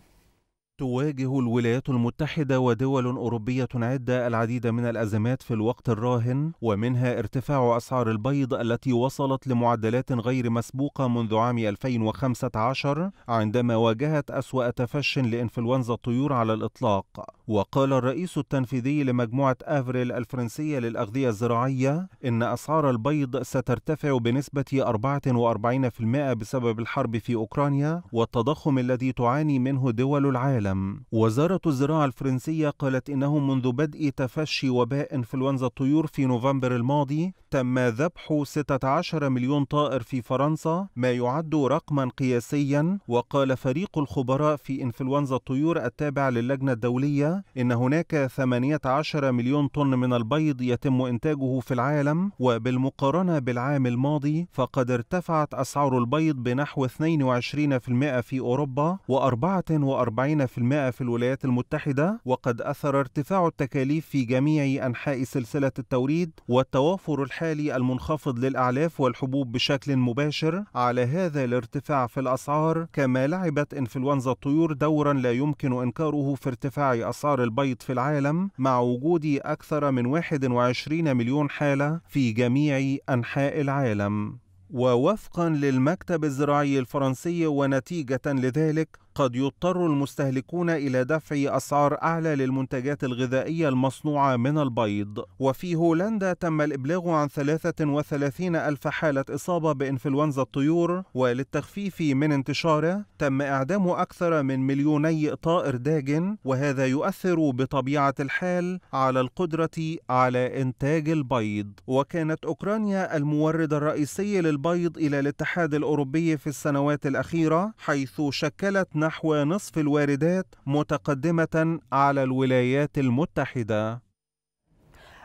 تواجه الولايات المتحدة ودول أوروبية عدة العديد من الأزمات في الوقت الراهن، ومنها ارتفاع أسعار البيض التي وصلت لمعدلات غير مسبوقة منذ عام 2015 عندما واجهت أسوأ تفشٍ لإنفلونزا الطيور على الإطلاق. وقال الرئيس التنفيذي لمجموعة أفريل الفرنسية للأغذية الزراعية إن أسعار البيض سترتفع بنسبة 44% بسبب الحرب في أوكرانيا والتضخم الذي تعاني منه دول العالم. وزارة الزراعة الفرنسية قالت إنه منذ بدء تفشي وباء إنفلونزا الطيور في نوفمبر الماضي تم ذبح 16 مليون طائر في فرنسا، ما يعد رقما قياسيا. وقال فريق الخبراء في إنفلونزا الطيور التابع للجنة الدولية إن هناك 18 مليون طن من البيض يتم إنتاجه في العالم، وبالمقارنة بالعام الماضي فقد ارتفعت أسعار البيض بنحو 22% في أوروبا و44% في الولايات المتحدة. وقد أثر ارتفاع التكاليف في جميع أنحاء سلسلة التوريد والتوافر الحالي المنخفض للأعلاف والحبوب بشكل مباشر على هذا الارتفاع في الأسعار، كما لعبت إنفلونزا الطيور دورا لا يمكن إنكاره في ارتفاع أسعار البيض في العالم، مع وجود أكثر من 21 مليون حالة في جميع أنحاء العالم. ووفقا للمكتب الزراعي الفرنسي ونتيجة لذلك قد يضطر المستهلكون إلى دفع أسعار أعلى للمنتجات الغذائية المصنوعة من البيض. وفي هولندا تم الإبلاغ عن 33 ألف حالة إصابة بإنفلونزا الطيور، وللتخفيف من انتشاره تم إعدام أكثر من 2 مليون طائر داجن، وهذا يؤثر بطبيعة الحال على القدرة على إنتاج البيض. وكانت أوكرانيا المورد الرئيسي للبيض إلى الاتحاد الأوروبي في السنوات الأخيرة، حيث شكلت نحو نصف الواردات، متقدمة على الولايات المتحدة.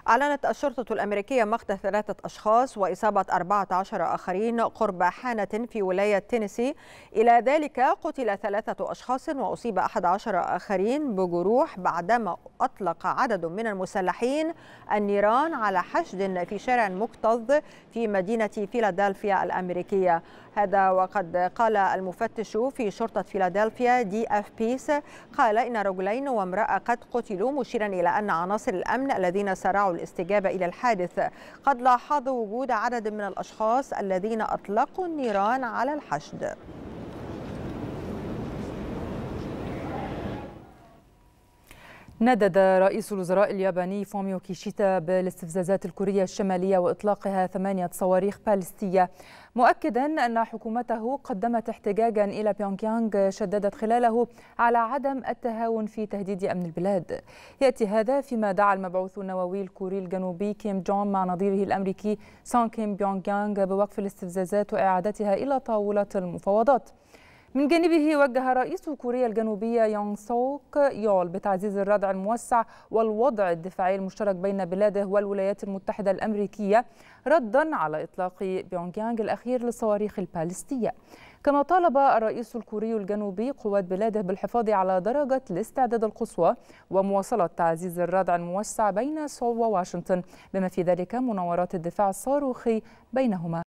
أعلنت الشرطة الأمريكية مقتل 3 أشخاص وإصابة 14 آخرين قرب حانة في ولاية تينيسي. إلى ذلك قتل 3 أشخاص وأصيب 11 آخرين بجروح بعدما أطلق عدد من المسلحين النيران على حشد في شارع مكتظ في مدينة فيلادلفيا الأمريكية. هذا وقد قال المفتش في شرطة فيلادلفيا DF Peace، قال إن رجلين وامرأة قد قتلوا، مشيرا إلى أن عناصر الأمن الذين سارعوا الاستجابة إلى الحادث قد لاحظوا وجود عدد من الأشخاص الذين أطلقوا النيران على الحشد. ندد رئيس الوزراء الياباني فوميو كيشيتا بالاستفزازات الكورية الشمالية وإطلاقها 8 صواريخ باليستية، مؤكدا أن حكومته قدمت احتجاجا إلى بيونغيانغ شددت خلاله على عدم التهاون في تهديد أمن البلاد. يأتي هذا فيما دعا المبعوث النووي الكوري الجنوبي كيم جونغ مع نظيره الأمريكي سون كيم بيونغيانغ بوقف الاستفزازات وإعادتها إلى طاولة المفاوضات. من جانبه وجه رئيس كوريا الجنوبية يون سوك يول بتعزيز الردع الموسع والوضع الدفاعي المشترك بين بلاده والولايات المتحدة الأمريكية، ردا على إطلاق بيونغيانغ الأخير للصواريخ الباليستية. كما طالب الرئيس الكوري الجنوبي قوات بلاده بالحفاظ على درجة الاستعداد القصوى ومواصلة تعزيز الردع الموسع بين سول وواشنطن، بما في ذلك مناورات الدفاع الصاروخي بينهما.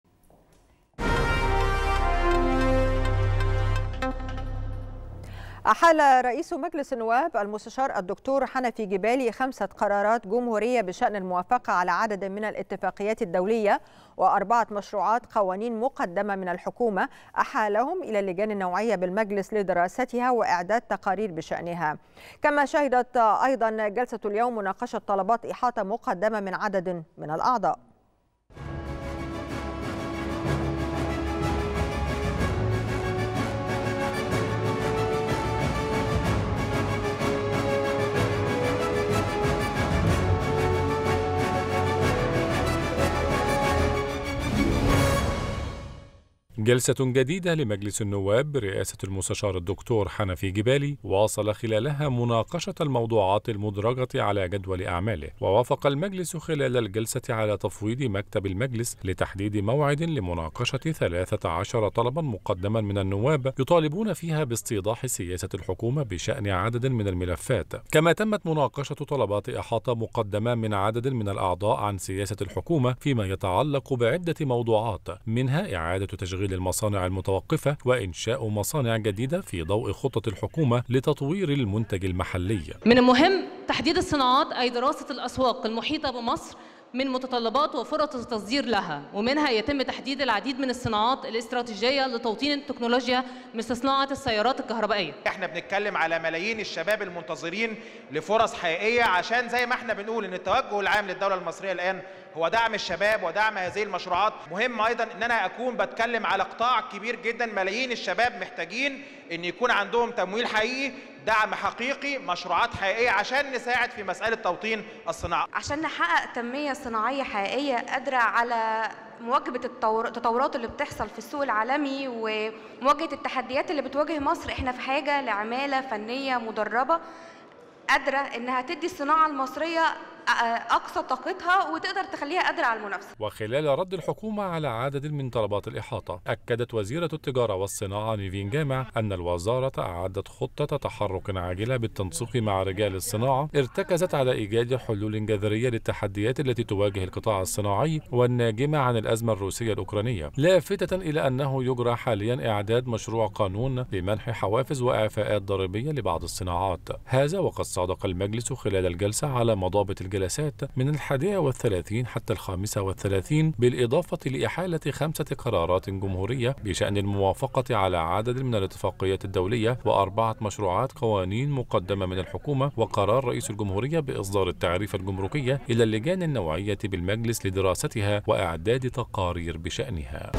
أحال رئيس مجلس النواب المستشار الدكتور حنفي جبالي 5 قرارات جمهورية بشأن الموافقة على عدد من الاتفاقيات الدولية و4 مشروعات قوانين مقدمة من الحكومة، أحالهم إلى اللجان النوعية بالمجلس لدراستها وإعداد تقارير بشأنها. كما شهدت أيضا جلسة اليوم مناقشة طلبات إحاطة مقدمة من عدد من الأعضاء. جلسة جديدة لمجلس النواب برئاسة المستشار الدكتور حنفي جبالي واصل خلالها مناقشة الموضوعات المدرجة على جدول أعماله، ووافق المجلس خلال الجلسة على تفويض مكتب المجلس لتحديد موعد لمناقشة 13 طلبا مقدما من النواب يطالبون فيها باستيضاح سياسة الحكومة بشأن عدد من الملفات. كما تمت مناقشة طلبات إحاطة مقدمة من عدد من الأعضاء عن سياسة الحكومة فيما يتعلق بعدة موضوعات، منها إعادة تشغيل المصانع المتوقفة وإنشاء مصانع جديدة في ضوء خطة الحكومة لتطوير المنتج المحلي. من المهم تحديد الصناعات أي دراسة الأسواق المحيطة بمصر من متطلبات وفرص التصدير لها، ومنها يتم تحديد العديد من الصناعات الاستراتيجية لتوطين التكنولوجيا مثل صناعة السيارات الكهربائية. احنا بنتكلم على ملايين الشباب المنتظرين لفرص حقيقية، عشان زي ما احنا بنقول ان التوجه العام للدولة المصرية الآن هو دعم الشباب ودعم هذه المشروعات. مهم أيضا أن أنا أكون بتكلم على قطاع كبير جدا، ملايين الشباب محتاجين أن يكون عندهم تمويل حقيقي، دعم حقيقي، مشروعات حقيقية عشان نساعد في مسألة توطين الصناعة، عشان نحقق تنمية صناعية حقيقية قادرة على مواكبة التطورات اللي بتحصل في السوق العالمي ومواجهة التحديات اللي بتواجه مصر. إحنا في حاجة لعمالة فنية مدربة قادرة إنها تدي الصناعة المصرية أقصى طاقتها وتقدر تخليها قادرة على المنافسة. وخلال رد الحكومة على عدد من طلبات الإحاطة، أكدت وزيرة التجارة والصناعة نيفين جامع أن الوزارة أعدت خطة تحرك عاجلة بالتنسيق مع رجال الصناعة ارتكزت على إيجاد حلول جذرية للتحديات التي تواجه القطاع الصناعي والناجمة عن الأزمة الروسية الأوكرانية، لافتة إلى أنه يجرى حاليا إعداد مشروع قانون لمنح حوافز وإعفاءات ضريبية لبعض الصناعات. هذا وقد صادق المجلس خلال الجلسة على مضابط الجلسات من الحادية والثلاثين حتى الخامسة والثلاثين، بالإضافة لإحالة 5 قرارات جمهورية بشأن الموافقة على عدد من الاتفاقيات الدولية، و4 مشروعات قوانين مقدمة من الحكومة، وقرار رئيس الجمهورية بإصدار التعريفة الجمركية إلى اللجان النوعية بالمجلس لدراستها وإعداد تقارير بشأنها.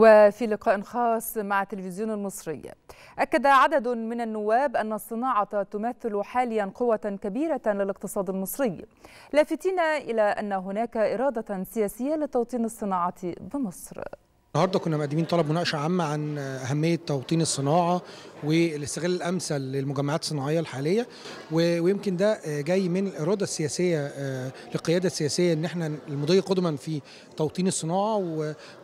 وفي لقاء خاص مع التلفزيون المصري، أكد عدد من النواب أن الصناعة تمثل حاليا قوة كبيرة للاقتصاد المصري، لافتين إلى أن هناك إرادة سياسية لتوطين الصناعة بمصر. النهارده كنا مقدمين طلب مناقشه عامه عن اهميه توطين الصناعه والاستغلال الامثل للمجمعات الصناعيه الحاليه، ويمكن ده جاي من الاراده السياسيه للقياده السياسيه ان احنا المضي قدما في توطين الصناعه،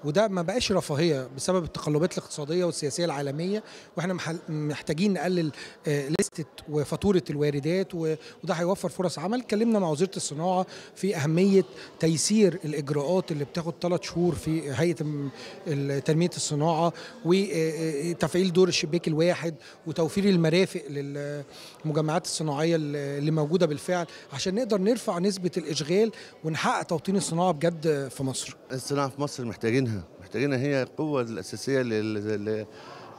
وده ما بقاش رفاهيه بسبب التقلبات الاقتصاديه والسياسيه العالميه، واحنا محتاجين نقلل لستة وفاتوره الواردات، وده هيوفر فرص عمل. اتكلمنا مع وزيره الصناعه في اهميه تيسير الاجراءات اللي بتاخد 3 شهور في هيئه تنمية الصناعة، وتفعيل دور الشباك الواحد وتوفير المرافق للمجمعات الصناعية اللي موجودة بالفعل عشان نقدر نرفع نسبة الإشغال ونحقق توطين الصناعة بجد في مصر. الصناعة في مصر محتاجينها، هي القوة الأساسية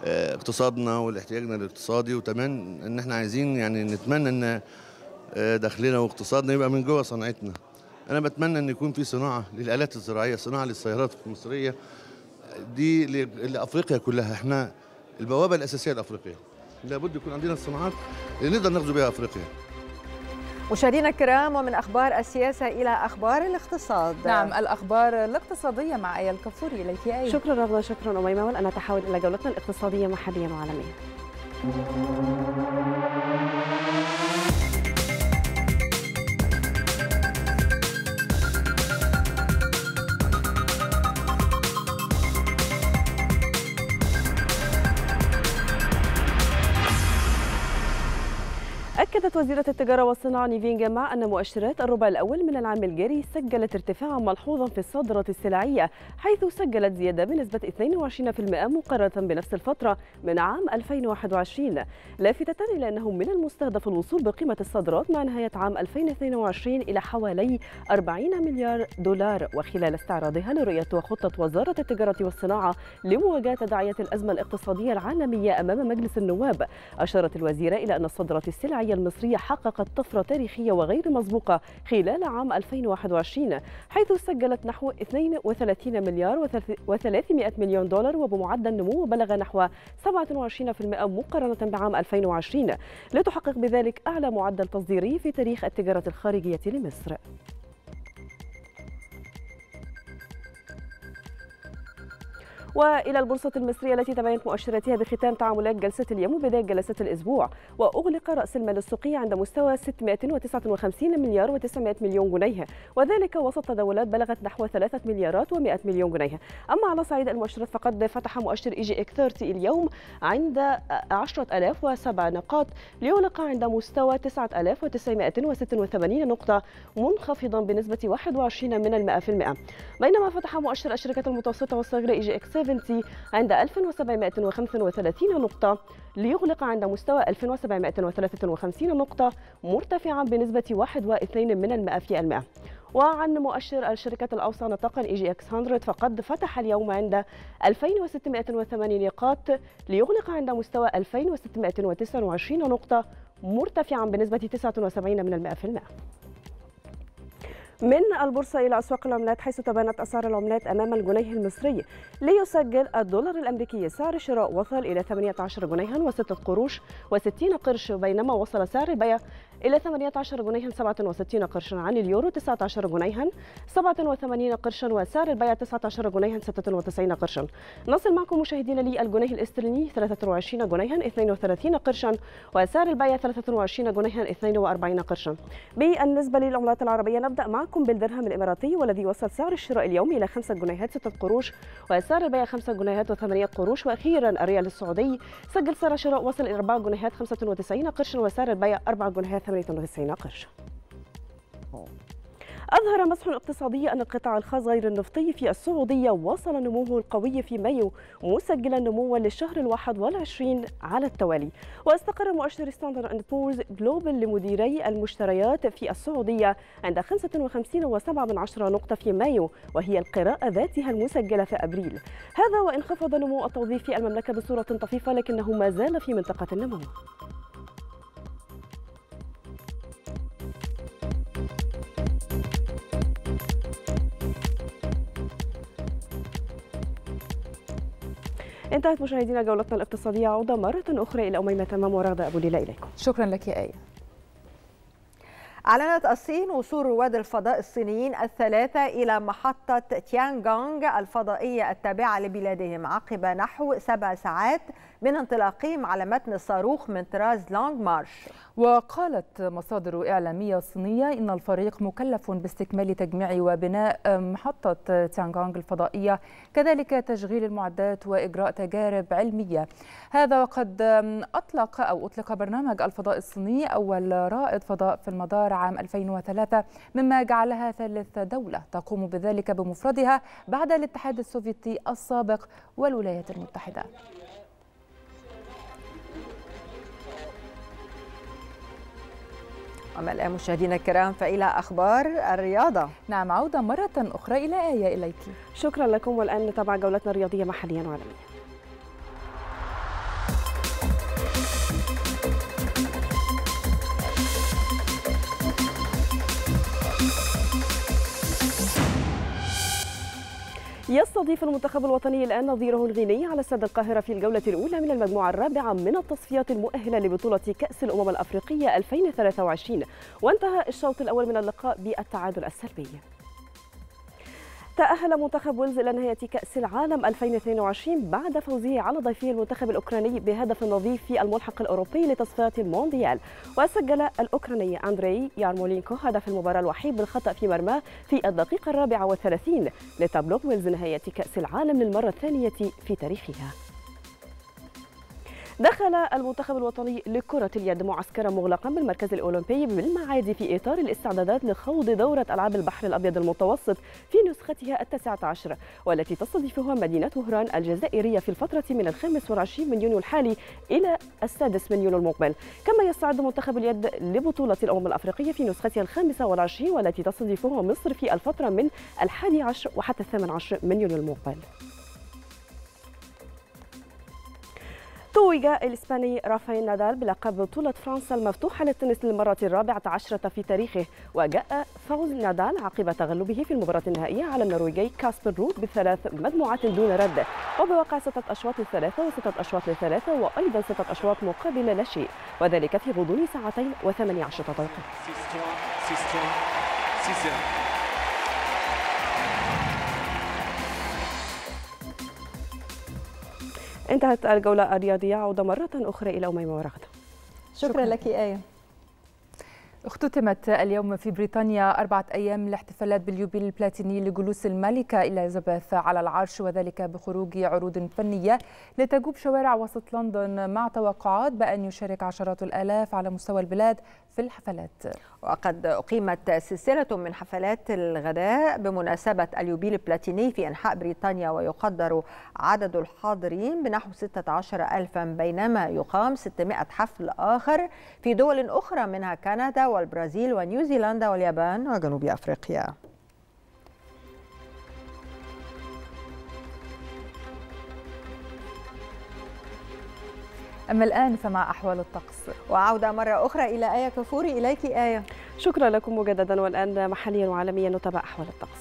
لاقتصادنا والاحتياجنا الاقتصادي، وكمان إن إحنا عايزين يعني نتمنى إن دخلنا واقتصادنا يبقى من جوه صناعتنا. أنا بتمنى إن يكون في صناعة للآلات الزراعية، صناعة للسيارات المصرية، دي لافريقيا كلها، احنا البوابه الاساسيه لافريقيا، لابد يكون عندنا الصناعات اللي نقدر نغزو بها افريقيا. مشاهدينا الكرام، ومن اخبار السياسه الى اخبار الاقتصاد. نعم، الاخبار الاقتصاديه مع ايا الكفوري. اليك ايا. شكرا رغده، شكرا اميمه، والان نتحول الى جولتنا الاقتصاديه محليا وعالميا. أكدت وزيرة التجارة والصناعة نيفين جامع أن مؤشرات الربع الأول من العام الجاري سجلت ارتفاعا ملحوظا في الصادرات السلعية، حيث سجلت زيادة بنسبة 22% مقارنة بنفس الفترة من عام 2021، لافتة إلى أنه من المستهدف الوصول بقيمة الصادرات مع نهاية عام 2022 إلى حوالي 40 مليار دولار. وخلال استعراضها لرؤية وخطة وزارة التجارة والصناعة لمواجهة تداعيات الأزمة الاقتصادية العالمية أمام مجلس النواب، أشارت الوزيرة إلى أن الصادرات السلعية المصرية حققت طفرة تاريخية وغير مسبوقة خلال عام 2021، حيث سجلت نحو 32 مليار و300 مليون دولار، وبمعدل نمو بلغ نحو 27% مقارنة بعام 2020، لتحقق بذلك أعلى معدل تصديري في تاريخ التجارة الخارجية لمصر. وإلى البورصة المصرية التي تبينت مؤشراتها بختام تعاملات جلسة اليوم وبداية جلسة الأسبوع، وأغلق رأس المال السوقي عند مستوى 659 مليار و900 مليون جنيه، وذلك وسط تداولات بلغت نحو 3 مليارات و100 مليون جنيه. أما على صعيد المؤشرات فقد فتح مؤشر إي جي إك 30 اليوم عند 10007 نقاط ليغلق عند مستوى 9986 نقطة، منخفضا بنسبة 21%، بينما فتح مؤشر الشركات المتوسطة والصغيرة إي جي إك 7 عند 1735 نقطة ليغلق عند مستوى 1753 نقطة، مرتفعا بنسبة 1.2%. وعن مؤشر الشركات الأوسع نطاقا إي جي إكس 100 فقد فتح اليوم عند 2608 نقاط ليغلق عند مستوى 2629 نقطة، مرتفعا بنسبة 79%. من البورصة إلى أسواق العملات، حيث تبانت أسعار العملات أمام الجنيه المصري، ليسجل الدولار الأمريكي سعر الشراء وصل إلى 18 جنيها و6 قروش و60 قرش، بينما وصل سعر البيع إلى 18 جنيها 67 قرشا. عن اليورو 19 جنيها 87 قرشا، وسعر البيع 19 جنيها 96 قرشا. نصل معكم مشاهدينا للجنيه الإسترليني 23 جنيها 32 قرشا، وسعر البيع 23 جنيها 42 قرشا. بالنسبة للعملات العربية، نبدأ مع معكم بالدرهم الإماراتي والذي وصل سعر الشراء اليوم إلى 5 جنيهات 6 قروش، وسعر البيع 5 جنيهات و8 قروش. وأخيرا الريال السعودي سجل سعر شراء وصل إلى 4 جنيهات 95 قرش، وسعر البيع 4 جنيهات 98 قرش. أظهر مسح اقتصادي أن القطاع الخاص غير النفطي في السعودية وصل نموه القوي في مايو، مسجلا نموا للشهر ال21 على التوالي. واستقر مؤشر ستاندرد أند بورز جلوبال لمديري المشتريات في السعودية عند 55.7 نقطة في مايو، وهي القراءة ذاتها المسجلة في أبريل. هذا وإن خفض نمو التوظيف في المملكة بصورة طفيفة، لكنه ما زال في منطقة النمو. انتهت مشاهدينا جولتنا الاقتصادية، عودة مرة أخرى إلى أميمة تمام ورغدة أبو ليلى. إليكم. شكرا لك يا آية. أعلنت الصين وصول رواد الفضاء الصينيين 3 إلى محطة تيانغونغ الفضائية التابعة لبلادهم عقب نحو 7 ساعات من انطلاقهم على متن الصاروخ من طراز لونج مارش. وقالت مصادر إعلامية صينية إن الفريق مكلف باستكمال تجميع وبناء محطة تيانغونغ الفضائية، كذلك تشغيل المعدات وإجراء تجارب علمية. هذا وقد أطلق برنامج الفضاء الصيني أول رائد فضاء في المدار عام 2003، مما جعلها ثالث دولة تقوم بذلك بمفردها بعد الاتحاد السوفيتي السابق والولايات المتحدة. أما الآن مشاهدينا الكرام فإلى أخبار الرياضة. نعم، عودة مرة أخرى إلى آية. إليك. شكرا لكم، والآن نتابع جولتنا الرياضية محليا وعالميا. يستضيف المنتخب الوطني الآن نظيره الغيني على استاد القاهرة في الجولة الأولى من المجموعة الرابعة من التصفيات المؤهلة لبطولة كأس الأمم الأفريقية 2023، وانتهى الشوط الأول من اللقاء بالتعادل السلبي. تأهل منتخب ويلز إلى نهاية كأس العالم 2022 بعد فوزه على ضيفه المنتخب الأوكراني بهدف نظيف في الملحق الأوروبي لتصفيات المونديال، وسجل الأوكراني أندري يارمولينكو هدف المباراة الوحيد بالخطأ في مرماه في الدقيقة 34 لتبلغ ويلز نهاية كأس العالم للمرة الثانية في تاريخها. دخل المنتخب الوطني لكرة اليد معسكرا مغلقا بالمركز الأولمبي بالمعادي في إطار الاستعدادات لخوض دورة ألعاب البحر الأبيض المتوسط في نسختها 19، والتي تستضيفها مدينة وهران الجزائرية في الفترة من 25 من يونيو الحالي إلى 6 من يونيو المقبل. كما يستعد منتخب اليد لبطولة الأمم الأفريقية في نسختها 25، والتي تستضيفها مصر في الفترة من 11 وحتى 18 من يونيو المقبل. توج الإسباني رافايل نادال بلقب بطولة فرنسا المفتوحة للتنس للمرة ال14 في تاريخه، وجاء فوز نادال عقب تغلبه في المباراة النهائية على النرويجي كاسبر رود ب3 مجموعات دون رد، وبواقع 6 أشواط 3 و6 أشواط 3 وأيضا 6 أشواط مقابل لا شيء، وذلك في غضون 2 ساعتين و18 دقيقة. انتهت الجولة الرياضية، عودة مرة أخرى إلى أميمة ورغدة. شكرا لك آية. اختتمت اليوم في بريطانيا 4 أيام الاحتفالات باليوبيل البلاتيني لجلوس الملكة إليزابيث على العرش، وذلك بخروج عروض فنية لتجوب شوارع وسط لندن، مع توقعات بأن يشارك عشرات الآلاف على مستوى البلاد في الحفلات. وقد أقيمت سلسلة من حفلات الغداء بمناسبة اليوبيل البلاتيني في أنحاء بريطانيا، ويقدر عدد الحاضرين بنحو 16,000، بينما يقام 600 حفل آخر في دول أخرى منها كندا والبرازيل ونيوزيلندا واليابان وجنوب أفريقيا. أما الآن فمع أحوال الطقس. وعودة مرة أخرى إلى آية كفوري. إليك آية. شكرا لكم مجددا، والآن محليا وعالميا نتابع أحوال الطقس.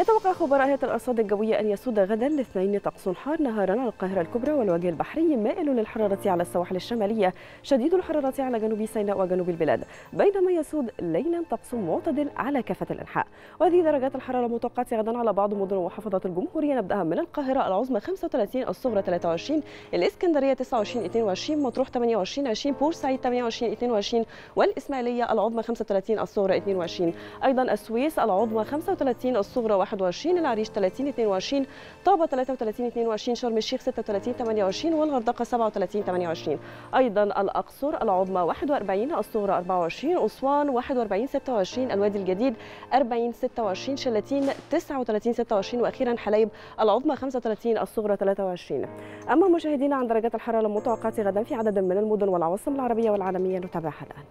يتوقع خبراء هيئة الأرصاد الجوية أن يسود غدا الاثنين طقس حار نهارا على القاهرة الكبرى والوجه البحري، مائل للحرارة على السواحل الشمالية، شديد الحرارة على جنوب سيناء وجنوب البلاد، بينما يسود ليلا طقس معتدل على كافة الأنحاء. وهذه درجات الحرارة المتوقعة غدا على بعض مدن ومحافظات الجمهورية، نبدأها من القاهرة العظمى 35، الصغرى 23، الإسكندرية 29 22، مطروح 28 20، بورسعيد 28 22، والإسماعيلية العظمى 35، الصغرى 22، أيضا السويس العظمى 35، الصغرى 21، العريش 30 22، طابة 33 22، شرم الشيخ 36 28، والغردقة 37 28، أيضا الأقصر العظمى 41، الصغرى 24، أسوان 41 26، الوادي الجديد 40 26، شلاتين 39 26، وأخيرا حلايب العظمى 35، الصغرى 23. أما مشاهدينا عن درجات الحرارة المتوقعة غدا في عدد من المدن والعواصم العربية والعالمية نتابعها الآن.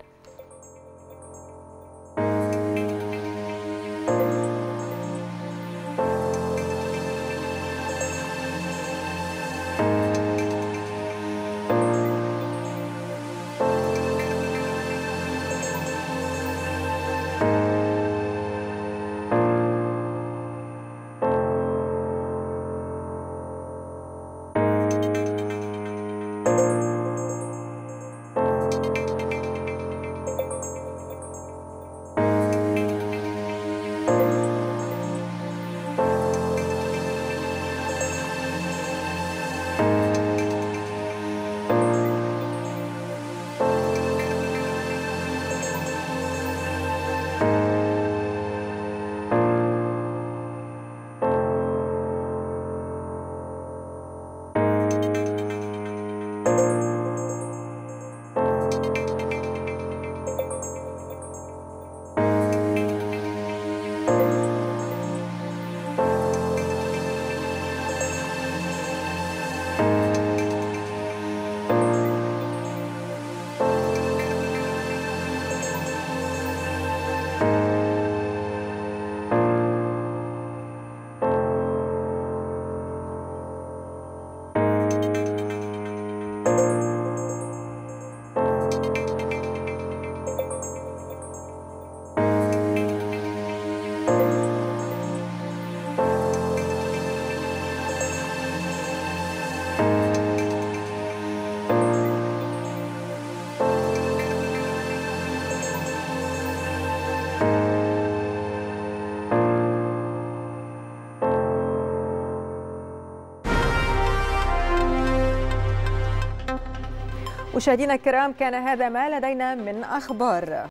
مشاهدينا الكرام، كان هذا ما لدينا من أخبار.